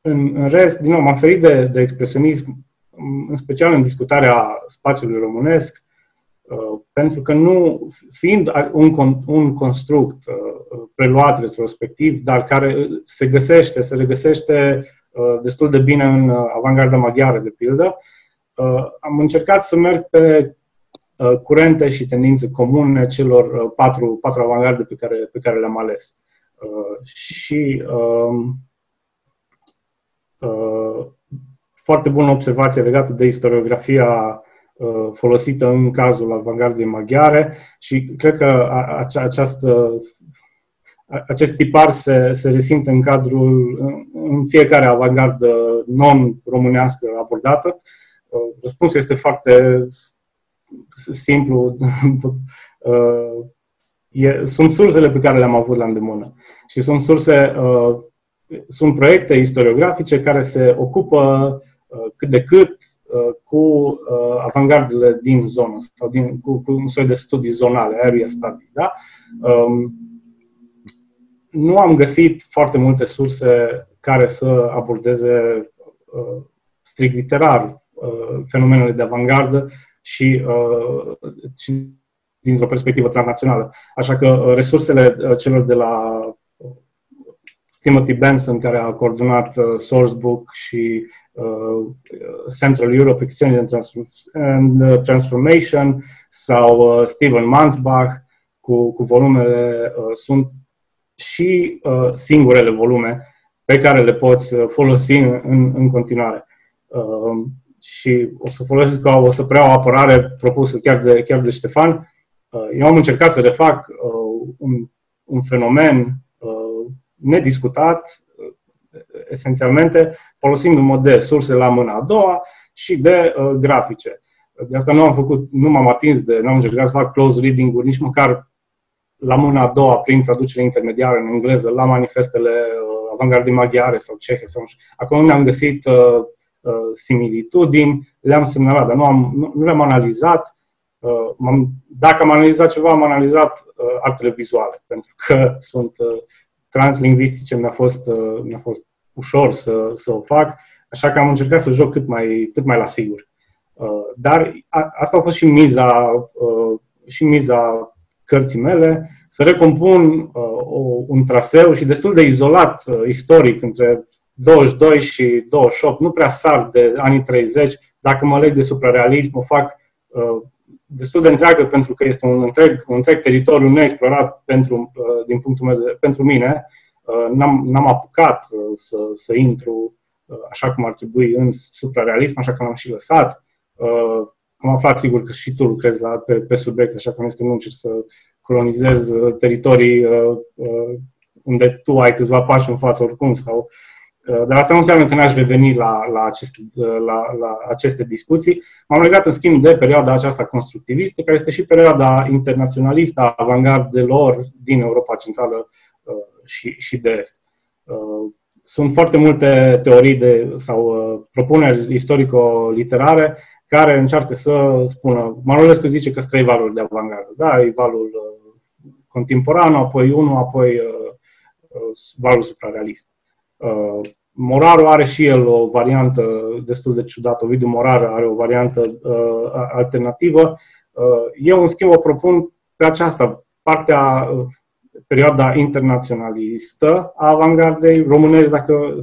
În rest, din nou, m-am ferit de expresionism, în special în discutarea spațiului românesc, pentru că nu, fiind un construct preluat retrospectiv, dar care se regăsește destul de bine în avangarda maghiară, de pildă, am încercat să merg pe curente și tendințe comune celor patru avangarde pe care le-am ales. Și foarte bună observație legată de istoriografia folosită în cazul avangardei maghiare și cred că acest tipar se resimte în fiecare avangardă non-românească abordată. Răspunsul este foarte simplu. Sunt sursele pe care le-am avut la îndemână și sunt proiecte istoriografice care se ocupă cât de cât cu avangardele din zonă sau cu un soi de studii zonale, area studies, da? Nu am găsit foarte multe surse care să abordeze strict literar fenomenele de avangardă și dintr-o perspectivă transnațională. Așa că resursele celor de la Timothy Benson, care a coordonat Sourcebook și Central Europe Exchange and Transformation, sau Steven Mansbach cu volumele, sunt și singurele volume pe care le poți folosi în continuare. Și o să folosesc, o să preiau o apărare propusă chiar de Ștefan. Eu am încercat să refac un fenomen nediscutat, esențialmente, folosind un mod de surse la mâna a doua și de grafice. De asta nu am încercat să fac close reading-uri, nici măcar la mâna a doua, prin traducere intermediară în engleză, la manifestele avangardei maghiare sau cehe. Acolo unde am găsit similitudini, le-am semnalat, dar nu le-am analizat. Dacă am analizat ceva, am analizat artele vizuale, pentru că sunt translingvistice, mi-a fost ușor să o fac, așa că am încercat să joc cât mai la sigur. Dar asta a fost și miza cărții mele, să recompun un traseu și destul de izolat istoric între 22 și 28, nu prea sar de anii 30, dacă mă leg de suprarealism, o fac destul de întreagă, pentru că este un întreg teritoriu neexplorat din punctul meu, pentru mine. N-am apucat să intru așa cum ar trebui în suprarealism, așa că l-am și lăsat. Am aflat, sigur, că și tu lucrezi pe subiect, așa că nu încerc să colonizez teritorii unde tu ai câțiva pași în față oricum, sau Dar asta nu înseamnă că n-aș reveni la aceste discuții. M-am legat, în schimb, de perioada aceasta constructivistă, care este și perioada internaționalistă a avangardelor din Europa Centrală și de Est. Sunt foarte multe teorii sau propuneri istorico-literare care încearcă să spună... Manolescu zice că sunt trei valuri de avangardă. Da, e valul contemporan, apoi unul, apoi valul suprarealist. Moraru are și el o variantă destul de ciudată, Ovidiu Morar are o variantă alternativă. Eu, în schimb, o propun pe aceasta, perioada internaționalistă a avangardei românești, dacă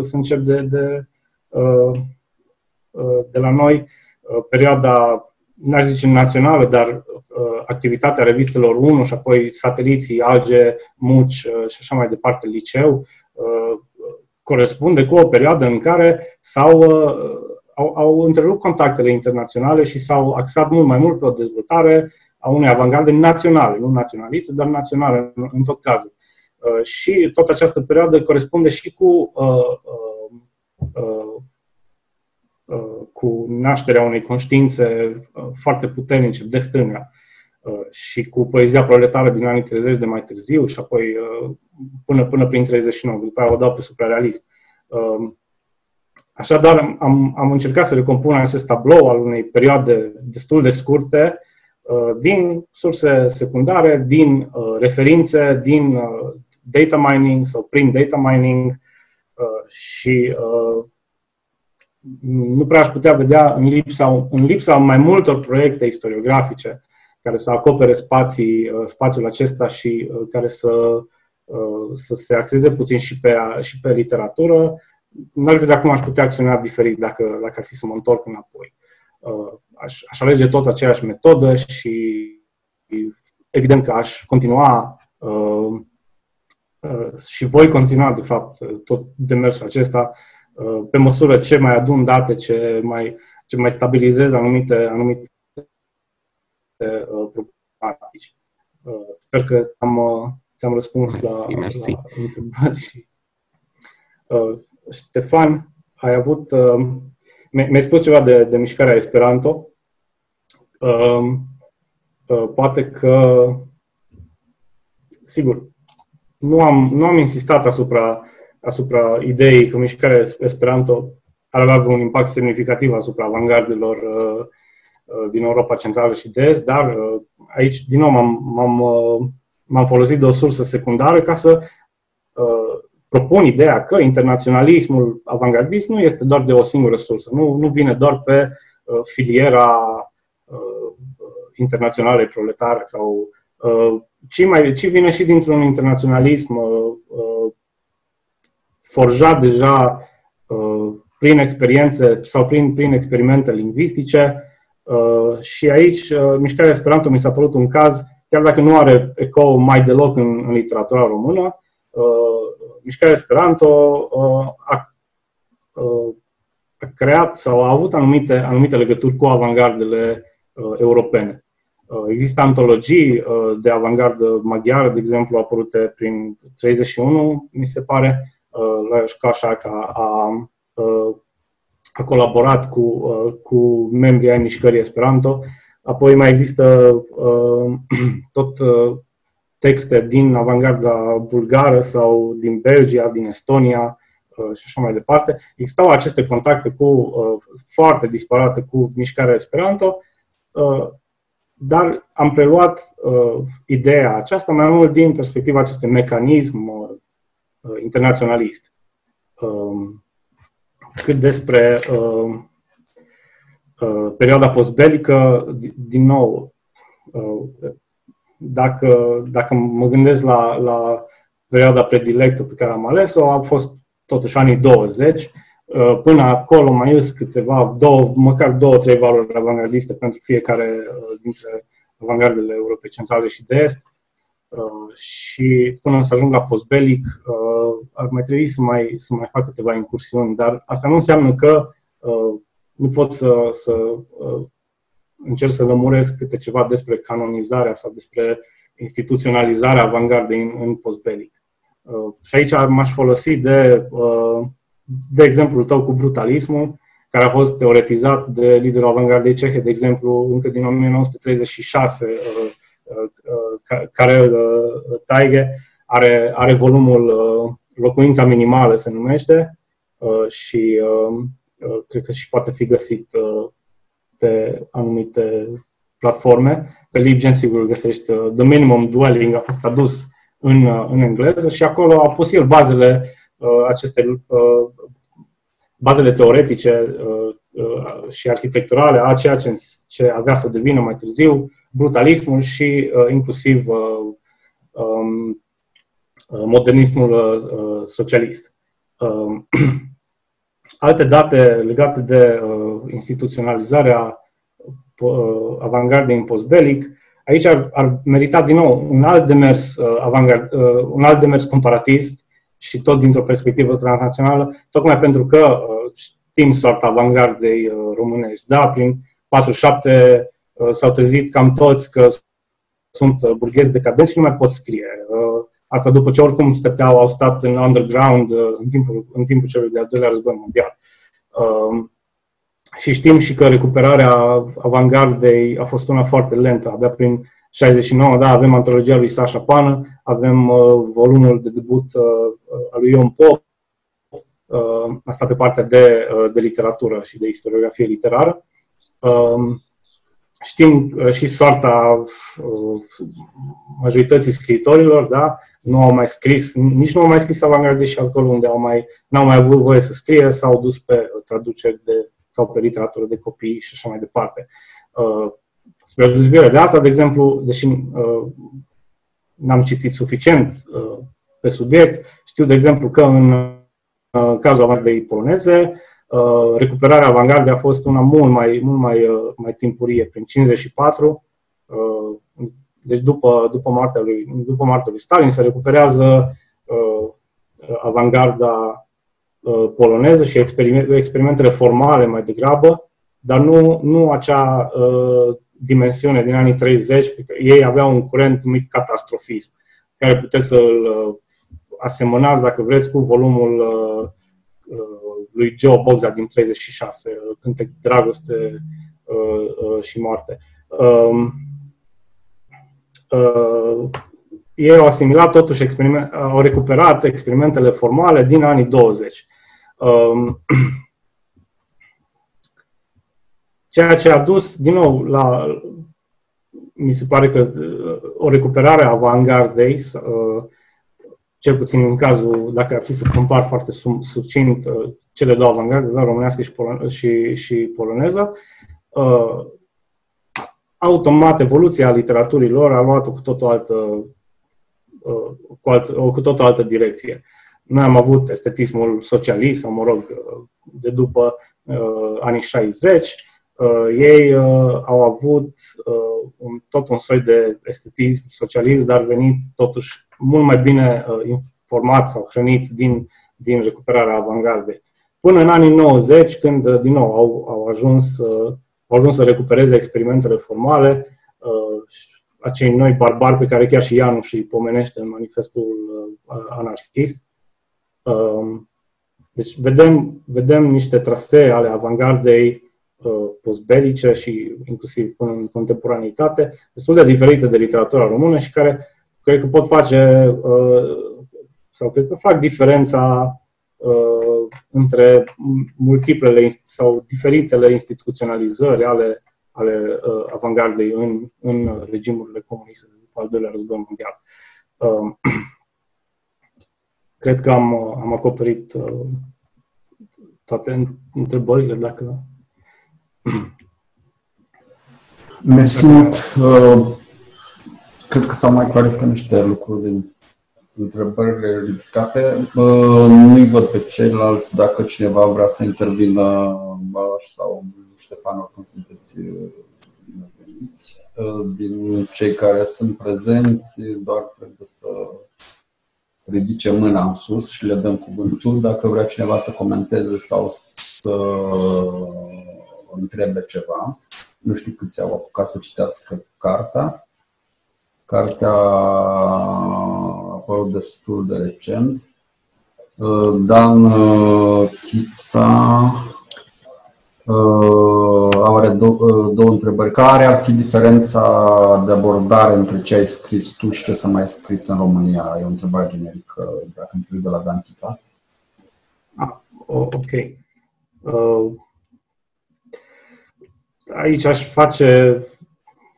să încep de la noi, perioada, n-aș zice națională, dar activitatea revistelor Unu și apoi sateliții, AGE, Muci și așa mai departe, liceu, corespunde cu o perioadă în care au întrerupt contactele internaționale și s-au axat mult mai mult pe o dezvoltare a unei avangarde naționale, nu naționaliste, dar naționale în tot cazul. Și tot această perioadă corespunde și cu nașterea unei conștiințe foarte puternice de stânga și cu poezia proletară din anii 30 de mai târziu și apoi până prin 39, după aia o dau pe suprarealism. Așadar, am încercat să recompun acest tablou al unei perioade destul de scurte din surse secundare, din referințe, din data mining sau prin data mining și nu prea aș putea vedea în lipsa mai multor proiecte istoriografice care să acopere spațiul acesta și care să se axeze puțin și pe literatură, n-aș vedea cum aș putea acționa diferit dacă ar fi să mă întorc înapoi. Aș alege tot aceeași metodă și evident că aș continua și voi continua, de fapt, tot demersul acesta pe măsură ce mai adun date, ce mai stabilizez anumite problematici. Sper că ți-am răspuns la întrebări. Ștefan, ai avut... Mi-ai spus ceva de mișcarea Esperanto. Poate că... Sigur, nu am insistat asupra ideii că mișcarea Esperanto ar avea un impact semnificativ asupra avangardelor din Europa Centrală și de Est, dar aici, din nou, m-am folosit de o sursă secundară ca să propun ideea că internaționalismul avangardist nu este doar de o singură sursă, nu vine doar pe filiera internațională proletară, sau, ci vine și dintr-un internaționalism forjat deja prin experiențe sau prin experimente lingvistice. Și aici mișcarea Esperanto mi s-a părut un caz, chiar dacă nu are ecou mai deloc în literatura română, mișcarea Esperanto a creat sau a avut anumite legături cu avangardele europene. Există antologii de avangardă maghiară, de exemplu, apărute prin 31, mi se pare. Lajos Kassák a colaborat cu membrii ai mișcării Esperanto. Apoi mai există tot texte din avangarda bulgară sau din Belgia, din Estonia și așa mai departe. Existau aceste contacte foarte disparate cu mișcarea Esperanto, dar am preluat ideea aceasta mai mult din perspectiva acestui mecanism internaționalist. Cât despre perioada postbelică, din nou, dacă mă gândesc la perioada predilectă pe care am ales-o, au fost totuși anii 20. Până acolo mai ies măcar două-trei valori avangardiste pentru fiecare dintre avangardele Europei Centrale și de Est. Și până să ajung la postbelic, ar mai trebui să mai fac câteva incursiuni, dar asta nu înseamnă că nu pot să încerc să lămuresc câte ceva despre canonizarea sau despre instituționalizarea avangardei în postbelic. Și aici m-aș folosi de de exemplul tău cu brutalismul, care a fost teoretizat de liderul avangardei cehe, de exemplu, încă din 1936, care Taige are volumul Locuința minimală se numește și cred că și poate fi găsit pe anumite platforme. Pe Libgen sigur îl găsești. The Minimum Dwelling a fost adus în engleză și acolo a pus el bazele aceste bazele teoretice și arhitecturale a ceea ce avea să devină mai târziu brutalismul și inclusiv modernismul socialist. Alte date legate de instituționalizarea avangardei în postbelic, aici ar merita din nou un alt demers comparatist și tot dintr-o perspectivă transnațională, tocmai pentru că știm soarta avangardei românești. Da, prin 47 s-au trezit cam toți că sunt burghezi decadenți și nu mai pot scrie. Asta după ce oricum au stat în underground în timpul celui de-al doilea război mondial. Și știm și că recuperarea avangardei a fost una foarte lentă. Abia prin 69, da, avem antologia lui Sașa Pană, avem volumul de debut al lui Ion Pop, asta pe partea de literatură și de istoriografie literară. Știm și soarta majorității scriitorilor, da? Nu au mai scris, nici nu au mai scris avangarde și acolo unde n-au mai avut voie să scrie, s-au dus pe traduceri sau pe literatură de copii și așa mai departe. Spre deosebire de asta, de exemplu, deși n-am citit suficient pe subiect, știu, de exemplu, că în cazul avangardei poloneze, recuperarea avangardei a fost una mult mai timpurie, prin 54, deci după moartea lui Stalin se recuperează avangarda poloneză și experimentele formale mai degrabă, dar nu acea dimensiune din anii 30, ei aveau un curent numit catastrofism, care puteți să-l asemănați, dacă vreți, cu volumul lui Joe Bogza din 36, Cântec de dragoste și moarte. Ei au asimilat totuși, au recuperat experimentele formale din anii 20. Ceea ce a dus, din nou, mi se pare că o recuperare a avangardei, cel puțin în cazul, dacă ar fi să compar foarte succint cele două avangarde, da, românească și poloneză, automat evoluția literaturii lor a luat-o cu tot o altă direcție. Noi am avut estetismul socialist, sau mă rog, de după anii 60, ei au avut tot un soi de estetism socialist, dar venit totuși mult mai bine informat sau hrănit din recuperarea avangardei. Până în anii 90, când din nou au ajuns să recupereze experimentele formale, acei noi barbari pe care chiar și Ianuș îi pomenește în manifestul anarhist. Deci vedem niște trasee ale avangardei postbelice și inclusiv până în contemporanitate, destul de diferite de literatura română și care cred că pot face sau cred că fac diferența între multiplele sau diferitele instituționalizări ale avangardei în regimurile comuniste după al doilea război mondial. Cred că am acoperit toate întrebările, dacă... Cred că s-au mai clarificat niște lucruri din întrebările ridicate. Nu-i văd pe ceilalți, dacă cineva vrea să intervină, Balázs sau Ștefan, oricum sunteți bineveniți. Din cei care sunt prezenți, doar trebuie să ridice mâna în sus și le dăm cuvântul. Dacă vrea cineva să comenteze sau să întrebe ceva. Nu știu câți au apucat să citească cartea. Cartea a apărut destul de recent. Dan Chița are două întrebări. Care ar fi diferența de abordare între ce ai scris tu și ce s-a mai scris în România? E o întrebare generică, dacă înțeleg, de la Dan Chița. Ok. Aici aș face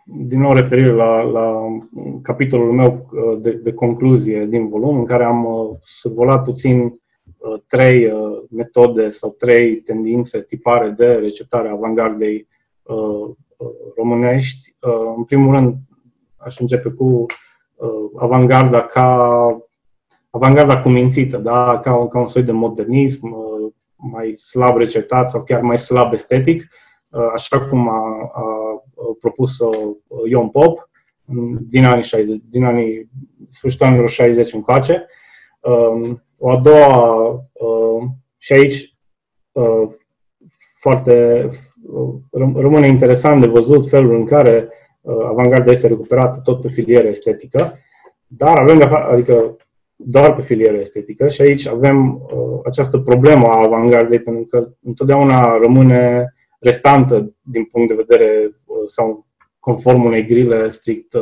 din nou referire la capitolul meu de concluzie din volum, în care am survolat puțin trei metode sau trei tendințe tipare de receptare a avangardei românești. În primul rând, aș începe cu avangarda cumințită, da? ca un soi de modernism mai slab receptat sau chiar mai slab estetic, așa cum a propus-o Ion Pop din anii 60, din anii sfârșitul anilor 60 încoace. O a doua, și aici foarte rămâne interesant de văzut felul în care avangarda este recuperată tot pe filieră estetică, dar avem adică doar pe filieră estetică, și aici avem această problemă a avangardei, pentru că întotdeauna rămâne restantă din punct de vedere sau conform unei grile strict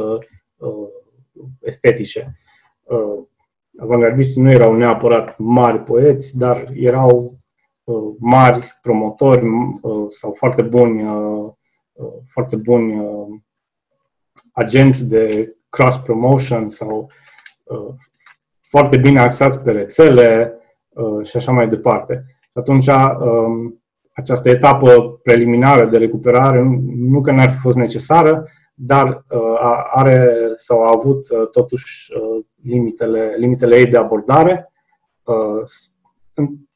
estetice. Avangardiștii nu erau neapărat mari poeți, dar erau mari promotori sau foarte buni agenți de cross-promotion sau foarte bine axați pe rețele și așa mai departe. Atunci, această etapă preliminară de recuperare, nu că n-ar fi fost necesară, dar are sau a avut totuși limitele ei de abordare,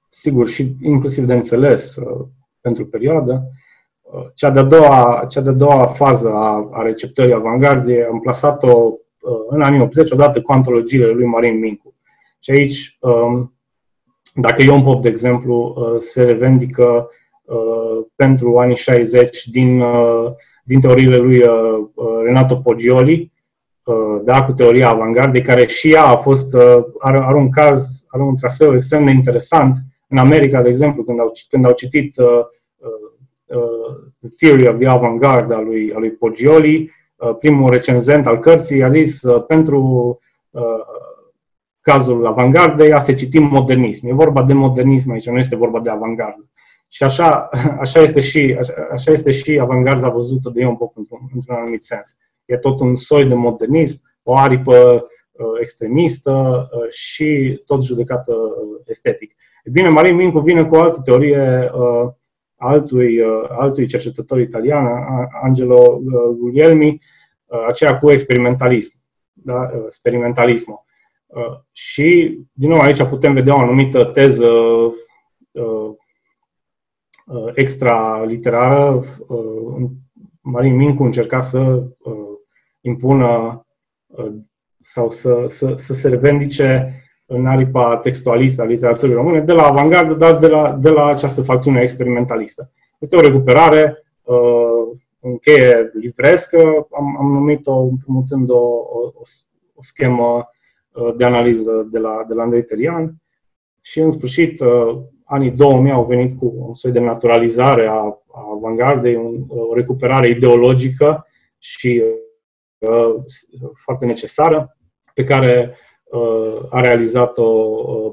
sigur, și inclusiv de înțeles pentru perioadă. Cea de-a doua fază a receptării avangardei am plasat-o în anii 80, odată cu antologiile lui Marin Mincu. Și aici, dacă Ion Pop, de exemplu, se revendică pentru anii 60 din teoriile lui Renato Poggioli, da, cu teoria avangardei, care și ea a fost, are un traseu extrem de interesant. În America, de exemplu, când au citit The Theory of the Avant-Garde a lui Poggioli, primul recenzent al cărții a zis, pentru cazul avangardei, a se citim modernism. E vorba de modernism aici, nu este vorba de avangardă. Și așa este și avangarda văzută de Ion Pop într-un anumit sens. E tot un soi de modernism, o aripă extremistă și tot judecată estetic. E bine, Marin Mincu vine cu o altă teorie altui cercetător italian, Angelo Guglielmi, aceea cu experimentalism, da? Experimentalismul. Și, din nou, aici putem vedea o anumită teză extra-literară. Marin Mincu încerca să impună sau să se revendice în aripa textualistă a literaturii române, de la avangardă, dar de la această facțiune experimentalistă. Este o recuperare în cheie livrescă, am numit-o împrumutând o schemă de analiză de la Andrei Terian, și în sfârșit anii 2000 au venit cu un soi de naturalizare a avangardei, o recuperare ideologică și foarte necesară, pe care a realizat-o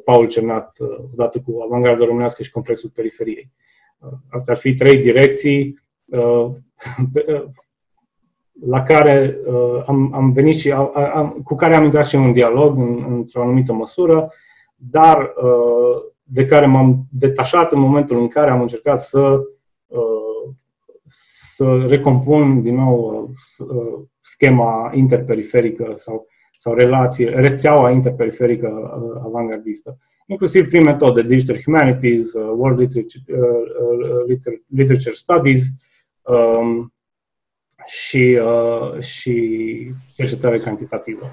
Paul Cernat odată cu avangarda românească și complexul periferiei. Astea ar fi trei direcții la care am venit și cu care am intrat și în dialog într-o anumită măsură, dar de care m-am detașat în momentul în care am încercat să recompun din nou schema interperiferică sau rețeaua interperiferică avangardistă, inclusiv prin metode Digital Humanities, World Literature Studies și cercetare cantitativă.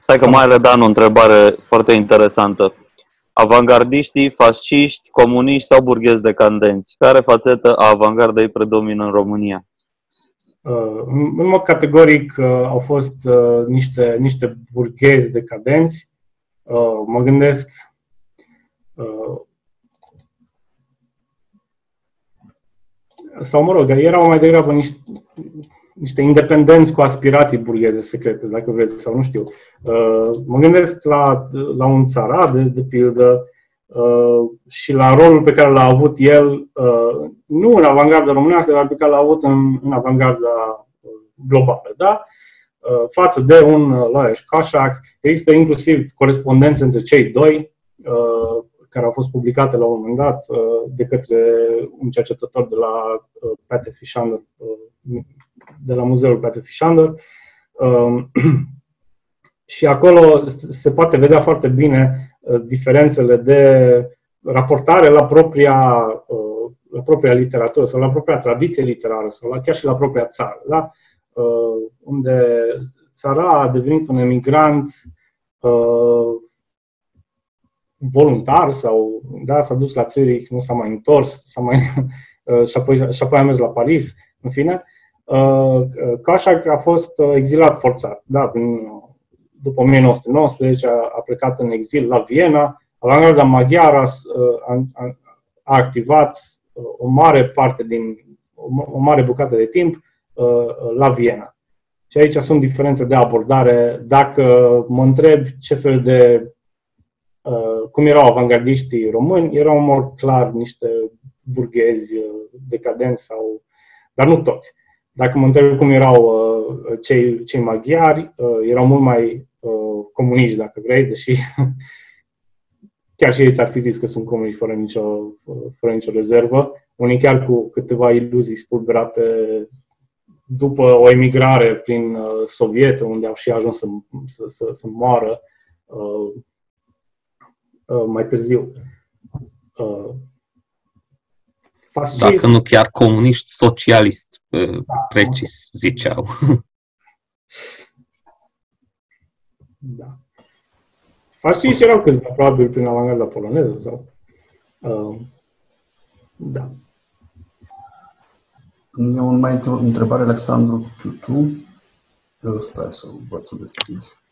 Stai că mai le dau o întrebare foarte interesantă. Avangardiștii, fasciști, comuniști sau burghezi decadenți? Care fațetă a avangardei predomină în România? În mod categoric au fost niște burghezi decadenți. Mă gândesc, Sau, mă rog, erau mai degrabă niște independenți cu aspirații burgheze secrete, dacă vreți, sau nu știu. Mă gândesc la un țarat, de pildă, și la rolul pe care l-a avut el, nu în avangarda românească, dar pe care l-a avut în avangarda globală, da? Față de un Lajos Kassák, există inclusiv corespondențe între cei doi, care au fost publicate la un moment dat de către un cercetător de la Pate Fișander, de la Muzeul Pate Fișander. Și acolo se poate vedea foarte bine diferențele de raportare la propria literatură sau la propria tradiție literară sau chiar și la propria țară, da? Unde țara a devenit un emigrant voluntar sau, da, s-a dus la Zurich, nu s-a mai întors, și apoi a mers la Paris, în fine. Kassák a fost exilat forțat, da, după 1919 a plecat în exil la Viena. Avangarda maghiară a activat o mare bucată de timp la Viena. Și aici sunt diferențe de abordare. Dacă mă întreb ce fel de cum erau avangardiștii români, erau în mod clar niște burghezi decadenți, sau, dar nu toți. Dacă mă întreb cum erau cei maghiari, erau mult mai comuniști, dacă vrei, deși chiar și ei ți-ar fi zis că sunt comuniști fără nicio rezervă, unii chiar cu câteva iluzii spulberate după o emigrare prin Sovietă, unde au și ajuns să moară mai târziu. Dacă nu chiar comuniști, socialiști, precis ziceau. Da. Fasciști erau câțiva, probabil, prin avangarda poloneză sau... Da. Eu mai întrebare, Alexandru, tu? Stai să văd să deschizi.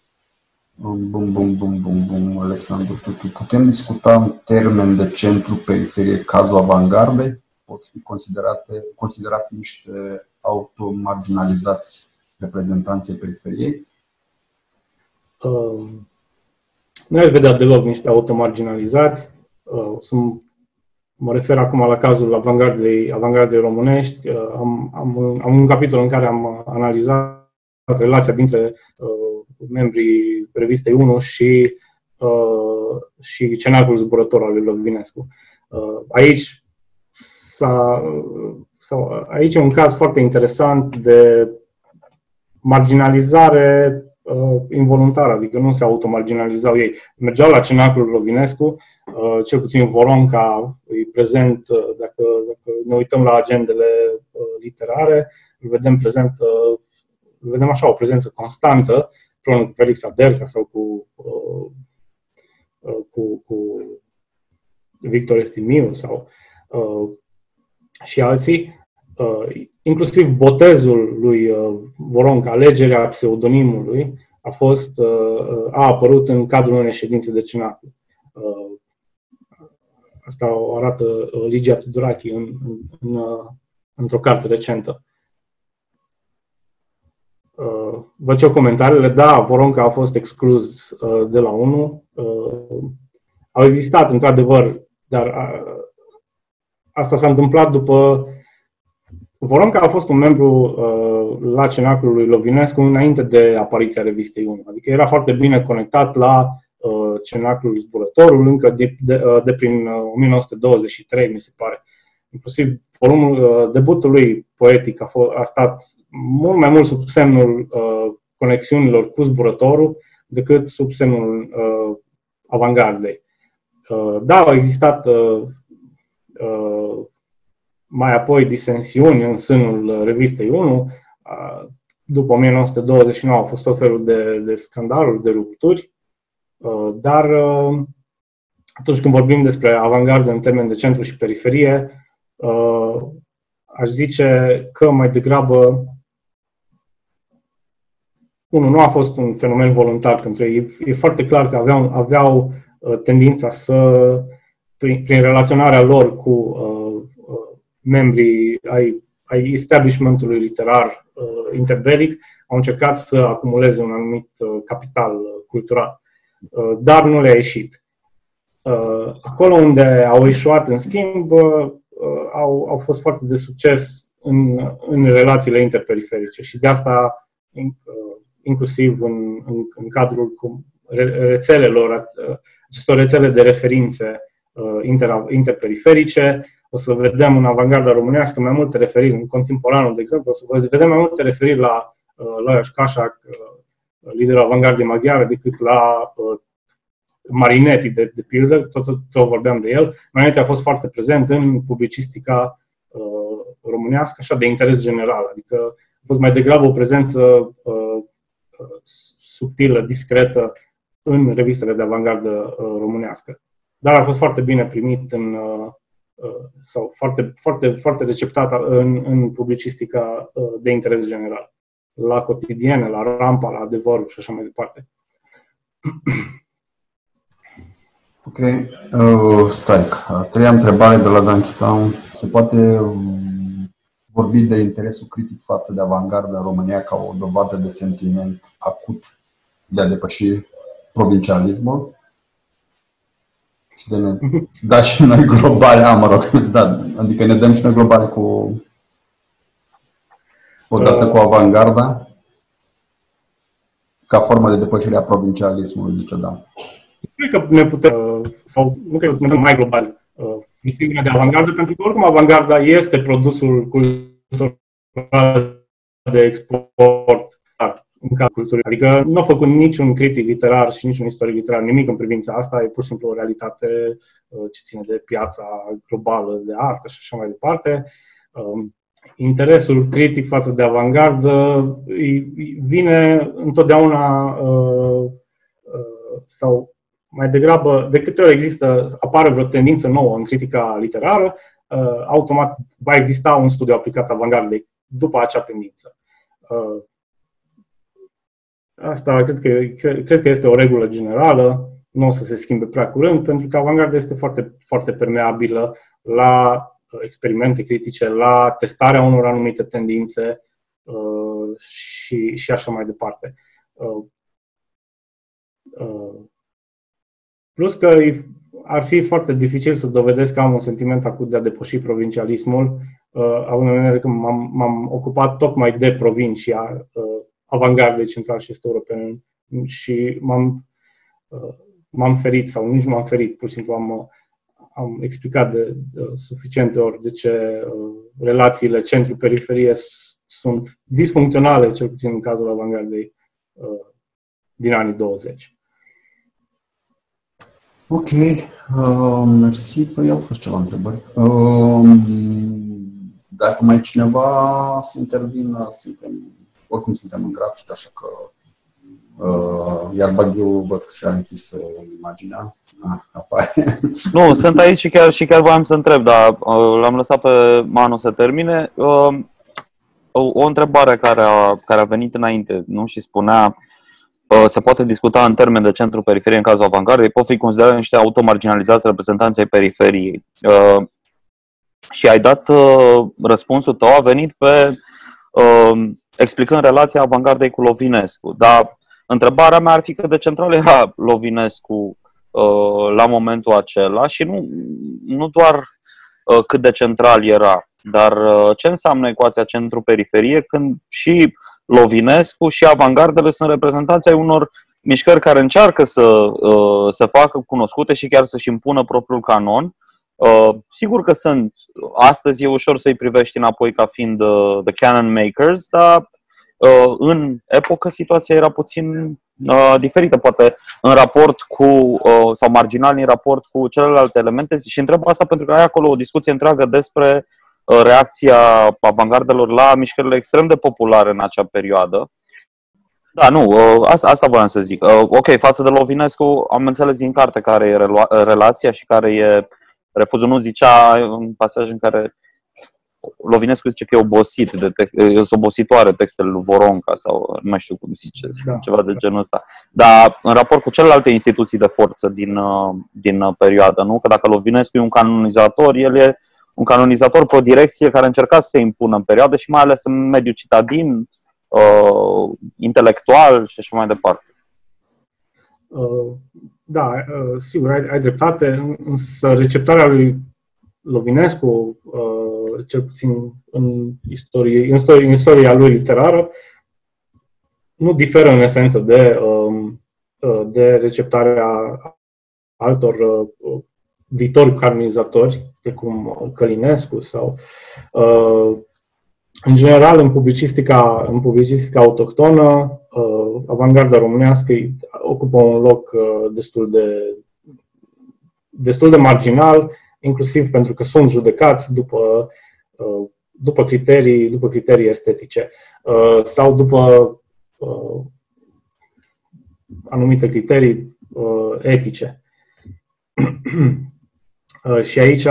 Alexandru, tu. Putem discuta în termen de centru-periferie cazul avangardei? Pot fi considerați niște automarginalizați reprezentanții periferiei? Nu aș vedea deloc niște automarginalizați. Mă refer acum la cazul avangardei românești. Am un capitol în care am analizat relația dintre membrii revistei Unu și Cenacul Zburător al lui Lovinescu. Aici e un caz foarte interesant de marginalizare involuntară, adică nu se automarginalizau ei. Mergeau la Cenaclul Lovinescu, cel puțin Voronca îi prezent, dacă ne uităm la agendele literare, îl vedem așa, o prezență constantă, împreună cu Felix Adelca sau cu Victor Eftimiu sau și alții, inclusiv botezul lui Voronca, alegerea pseudonimului, a apărut în cadrul unei ședințe de cenaclu. Asta o arată Ligia Tudorachi într-o carte recentă. Văd eu comentariile. Da, Voronca a fost exclus de la Unu. Au existat, într-adevăr, dar asta s-a întâmplat după... Voronca a fost un membru la Cenaclul lui Lovinescu înainte de apariția revistei Unu. Adică era foarte bine conectat la Cenaclul Zburătorul încă de prin 1923, mi se pare. Inclusiv debutul lui poetic a stat mult mai mult sub semnul conexiunilor cu Zburătorul decât sub semnul avangardei. Da, au existat mai apoi disensiuni în sânul revistei Unu. După 1929 au fost tot felul de scandaluri, de rupturi, dar atunci când vorbim despre avangardă în termen de centru și periferie, aș zice că mai degrabă Unu nu a fost un fenomen voluntar pentru ei. E foarte clar că aveau tendința să prin relaționarea lor cu membrii ai establishmentului literar interbelic, au încercat să acumuleze un anumit capital cultural, dar nu le-a ieșit. Acolo unde au ieșuat, în schimb, au fost foarte de succes în relațiile interperiferice și de asta, inclusiv în cadrul rețelelor, acestor rețele de referințe interperiferice, o să vedem în avangarda românească mai multe referiri, în contemporanul, de exemplu, o să vedem mai multe referiri la Lajos Kassák, liderul avangardei maghiare, decât la Marinetti, de pildă, tot vorbeam de el. Marinetti a fost foarte prezent în publicistica românească, așa, de interes general, adică a fost mai degrabă o prezență subtilă, discretă, în revistele de avangardă românească. Dar a fost foarte bine primit sau foarte receptat în publicistica de interes general, la cotidiene, la Rampa, la Adevărul și așa mai departe. Ok. Stai. A treia întrebare de la Danchitown. Se poate vorbi de interesul critic față de avangarda în România ca o dovadă de sentiment acut de a depăși provincialismul? Și de ne... Da, și noi globale, mă rog, da, adică ne dăm și noi globale cu... odată cu avangarda, ca formă de depășire a provincialismului, zice, da. Cred că ne putem, sau nu cred că ne dăm mai global, viziunea de avangardă, pentru că oricum avangarda este produsul cultural de export în cadrul culturii. Adică nu a făcut niciun critic literar și niciun istoric literar nimic în privința asta, e pur și simplu o realitate ce ține de piața globală de artă și așa mai departe. Interesul critic față de avangardă vine întotdeauna sau mai degrabă, de câte ori există, apare vreo tendință nouă în critica literară, automat va exista un studiu aplicat avangardei după acea tendință. Asta cred că este o regulă generală, nu o să se schimbe prea curând, pentru că avangarda este foarte, foarte permeabilă la experimente critice, la testarea unor anumite tendințe și așa mai departe. Plus că ar fi foarte dificil să dovedesc că am un sentiment acut de a depăși provincialismul, având în vedere că m-am ocupat tocmai de provincia avangardei central și est europene și m-am ferit, sau nici m-am ferit, pur și simplu am explicat de suficiente ori de ce relațiile centru-periferie sunt disfuncționale, cel puțin în cazul avangardei din anii 20. Ok, mersi. Păi au fost ceva întrebări. Dacă mai cineva se intervină, oricum suntem în grafic, așa că iar Badiu văd că și-a închis imaginea. Apare. Nu, sunt aici și chiar voiam să întreb, dar l-am lăsat pe Manu să termine. O întrebare care a venit înainte, nu? Și spunea se poate discuta în termen de centru-periferie în cazul avangardei, pot fi considerați niște automarginalizați reprezentanții periferiei. Și ai dat răspunsul tău, a venit pe explicând relația avangardei cu Lovinescu. Dar întrebarea mea ar fi că de central era Lovinescu la momentul acela și nu doar cât de central era, dar ce înseamnă ecuația centru-periferie când și Lovinescu și avangardele sunt reprezentanții ai unor mișcări care încearcă să facă cunoscute și chiar să-și impună propriul canon. Sigur că sunt, astăzi e ușor să-i privești înapoi ca fiind the canon makers, dar în epocă situația era puțin diferită, poate în raport cu, sau marginal în raport cu celelalte elemente. Și întreb asta pentru că ai acolo o discuție întreagă despre reacția avangardelor la mișcările extrem de populare în acea perioadă. Da, nu, asta voiam să zic. Ok, față de Lovinescu am înțeles din carte care e relația și care e refuzul. Nu zicea un pasaj în care Lovinescu zice că e obosit, opositoare textele lui Voronca sau nu mai știu cum zice, da, ceva de genul ăsta. Dar în raport cu celelalte instituții de forță din perioadă, nu? Că dacă Lovinescu e un canonizator, el e un canonizator pe o direcție care încerca să se impună în perioadă și mai ales în mediul citadin, intelectual și așa mai departe. Da, sigur, ai dreptate, însă receptarea lui Lovinescu, cel puțin în istoria lui literară, nu diferă în esență de receptarea altor viitori canonizatori, precum Călinescu sau, în general, în publicistica autohtonă, avangarda românească ocupă un loc destul de marginal, inclusiv pentru că sunt judecați după criterii estetice sau după anumite criterii etice. Și aici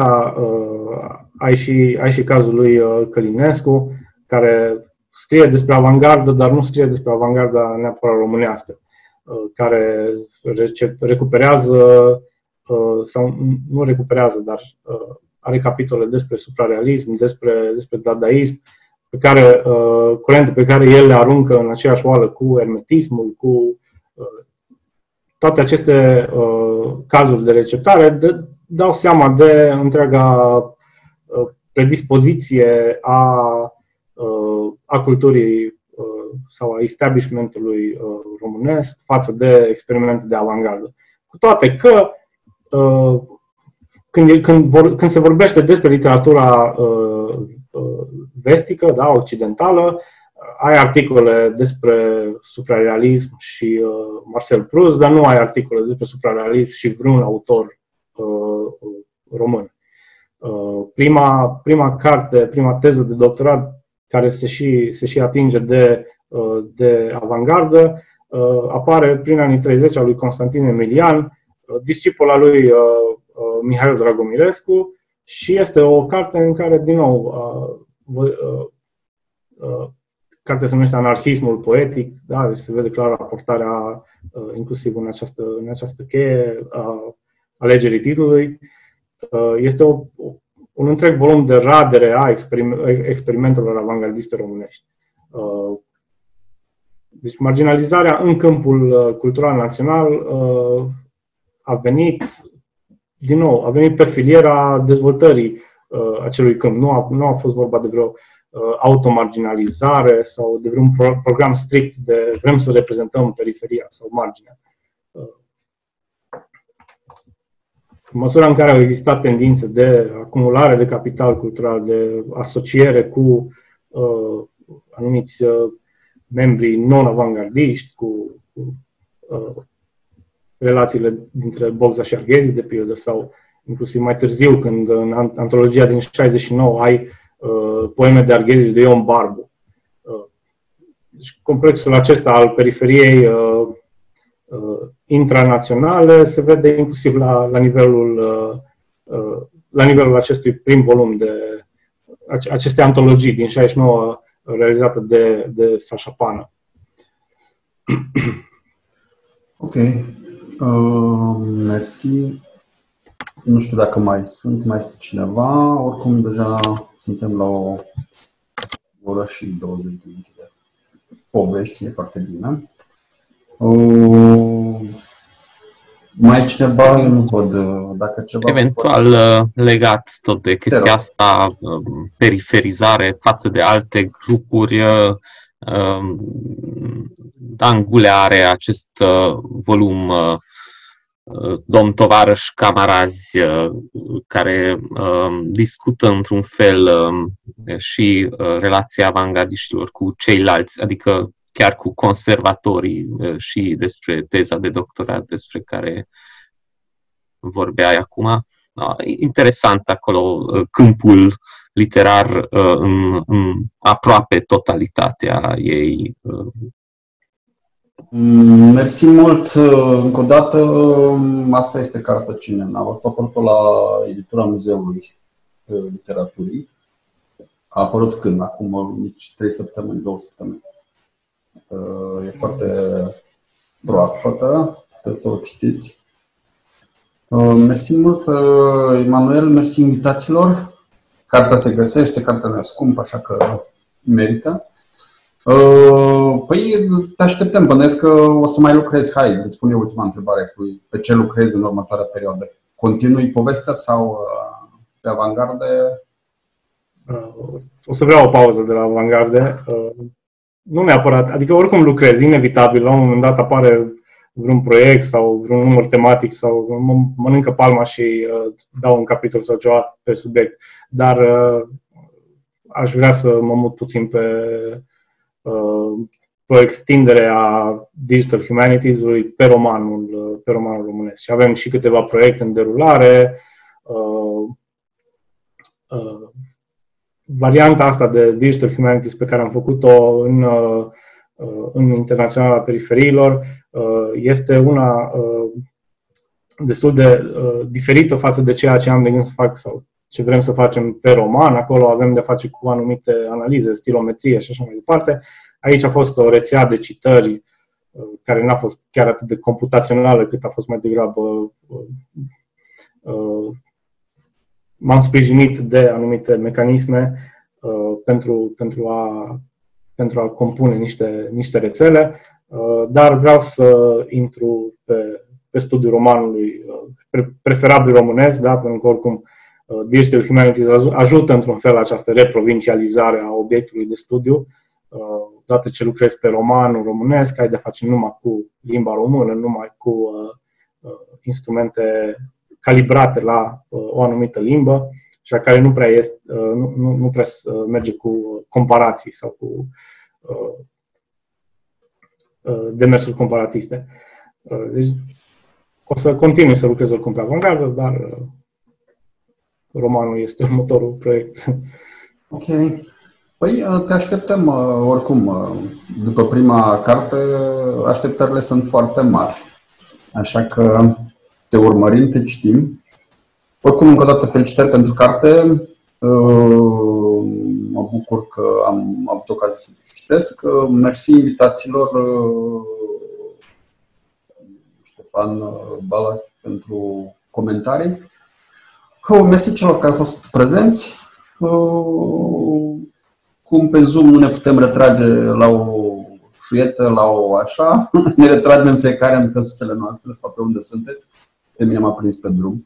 ai și cazul lui Călinescu, care scrie despre avangardă, dar nu scrie despre avangarda neapărat românească, care recuperează sau nu recuperează, dar are capitole despre suprarealism, despre dadaism, curente pe care el le aruncă în aceeași oală cu hermetismul, cu toate aceste cazuri de receptare, dau seama de întreaga predispoziție a culturii sau a establishmentului românesc față de experimente de avangardă. Cu toate că când se vorbește despre literatura vestică, da, occidentală, ai articole despre suprarealism și Marcel Proust, dar nu ai articole despre suprarealism și vreun autor român. Prima teză de doctorat care se și atinge de avangardă apare prin anii 30 a lui Constantin Emilian, discipol al lui Mihail Dragomirescu, și este o carte în care, din nou, cartea se numește Anarhismul poetic, da, deci se vede clar raportarea, inclusiv în această cheie, a alegerii titlului. Este un întreg volum de radere a experimentelor avangardiste românești. Deci marginalizarea în câmpul cultural național a venit pe filiera dezvoltării acelui câmp. Nu a fost vorba de vreo automarginalizare sau de vreun program strict de vrem să reprezentăm periferia sau marginea. În măsura în care au existat tendințe de acumulare de capital cultural, de asociere cu anumiți membrii non-avangardiști, cu relațiile dintre Bogza și Arghezi, de pildă, sau inclusiv mai târziu, când în antologia din 69 ai poeme de Arghezi și de Ion Barbu. Deci complexul acesta al periferiei intranaționale se vede inclusiv la nivelul acestui prim volum de aceste antologii din 69 realizată de Sașa Pană. Ok. Mersi. Nu știu dacă mai este cineva. Oricum, deja suntem la o oră și 20 de minute de povești. E foarte bine. Mai cineva? Eu nu văd dacă ceva... Eventual legat tot de chestia asta, periferizare față de alte grupuri, Dan Gulea are acest volum Domn, tovarăș, camarazi, care discută într-un fel și relația avangardiștilor cu ceilalți, adică chiar cu conservatorii, și despre teza de doctorat despre care vorbeai acum. Interesant acolo câmpul literar în aproape totalitatea ei. Mersi mult încă o dată. Asta este cartea Cine n-a văzut-o, la editura Muzeului Literaturii. A apărut când? Acum nici 3 săptămâni, 2 săptămâni. E foarte proaspătă, puteți să o citiți. Mersi mult, Emanuel, mersi invitațiilor. Cartea se găsește, cartea nu e scumpă, așa că merită. Păi te așteptăm, bănuiesc că o să mai lucrezi. Hai, îți pun eu ultima întrebare, pe ce lucrezi în următoarea perioadă? Continui povestea sau pe avantgarde? O să vreau o pauză de la avantgarde. Nu neapărat, adică oricum lucrez, inevitabil, la un moment dat apare vreun proiect sau vreun număr tematic sau mănâncă palma și dau un capitol sau ceva pe subiect, dar aș vrea să mă mut puțin pe o extindere a Digital Humanities-ului pe romanul românesc. Și avem și câteva proiecte în derulare. Varianta asta de Digital Humanities pe care am făcut-o în Internațional a periferiilor este una destul de diferită față de ceea ce am de gând să fac sau ce vrem să facem pe roman. Acolo avem de face cu anumite analize, stilometrie și așa mai departe. Aici a fost o rețea de citări care n-a fost chiar atât de computațională cât a fost mai degrabă. M-am sprijinit de anumite mecanisme pentru a compune niște rețele, dar vreau să intru pe studiul romanului, preferabil românesc, da? Pentru că oricum Digital Humanities ajută într-un fel această reprovincializare a obiectului de studiu. Odată ce lucrezi pe romanul românesc, ai de face numai cu limba română, numai cu instrumente calibrate la o anumită limbă și care nu prea merge cu comparații sau cu demersuri comparatiste. Deci o să continui să lucrez oricum pe avantgardă, dar romanul este următorul proiect. Ok. Păi te așteptăm oricum. După prima carte, așteptările sunt foarte mari. Așa că te urmărim, te citim. Oricum, încă o dată, felicitări pentru carte. Mă bucur că am avut ocazia să citesc. Mersi invitațiilor, Ștefan Balgin, pentru comentarii. Mersi celor care au fost prezenți. Cum pe Zoom nu ne putem retrage la o șuietă, la o așa, ne retragem fiecare în căsuțele noastre sau pe unde sunteți. Pe mine m-a prins pe drum,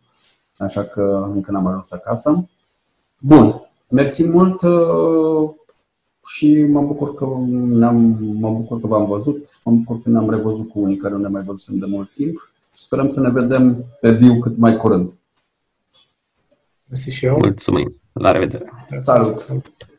așa că încă n-am ajuns acasă. Bun, mersi mult și mă bucur că v-am văzut, mă bucur că ne-am revăzut cu unii care nu ne mai văzusem de mult timp. Sperăm să ne vedem pe viu cât mai curând. Mersi și eu. Mulțumim. La revedere. Salut!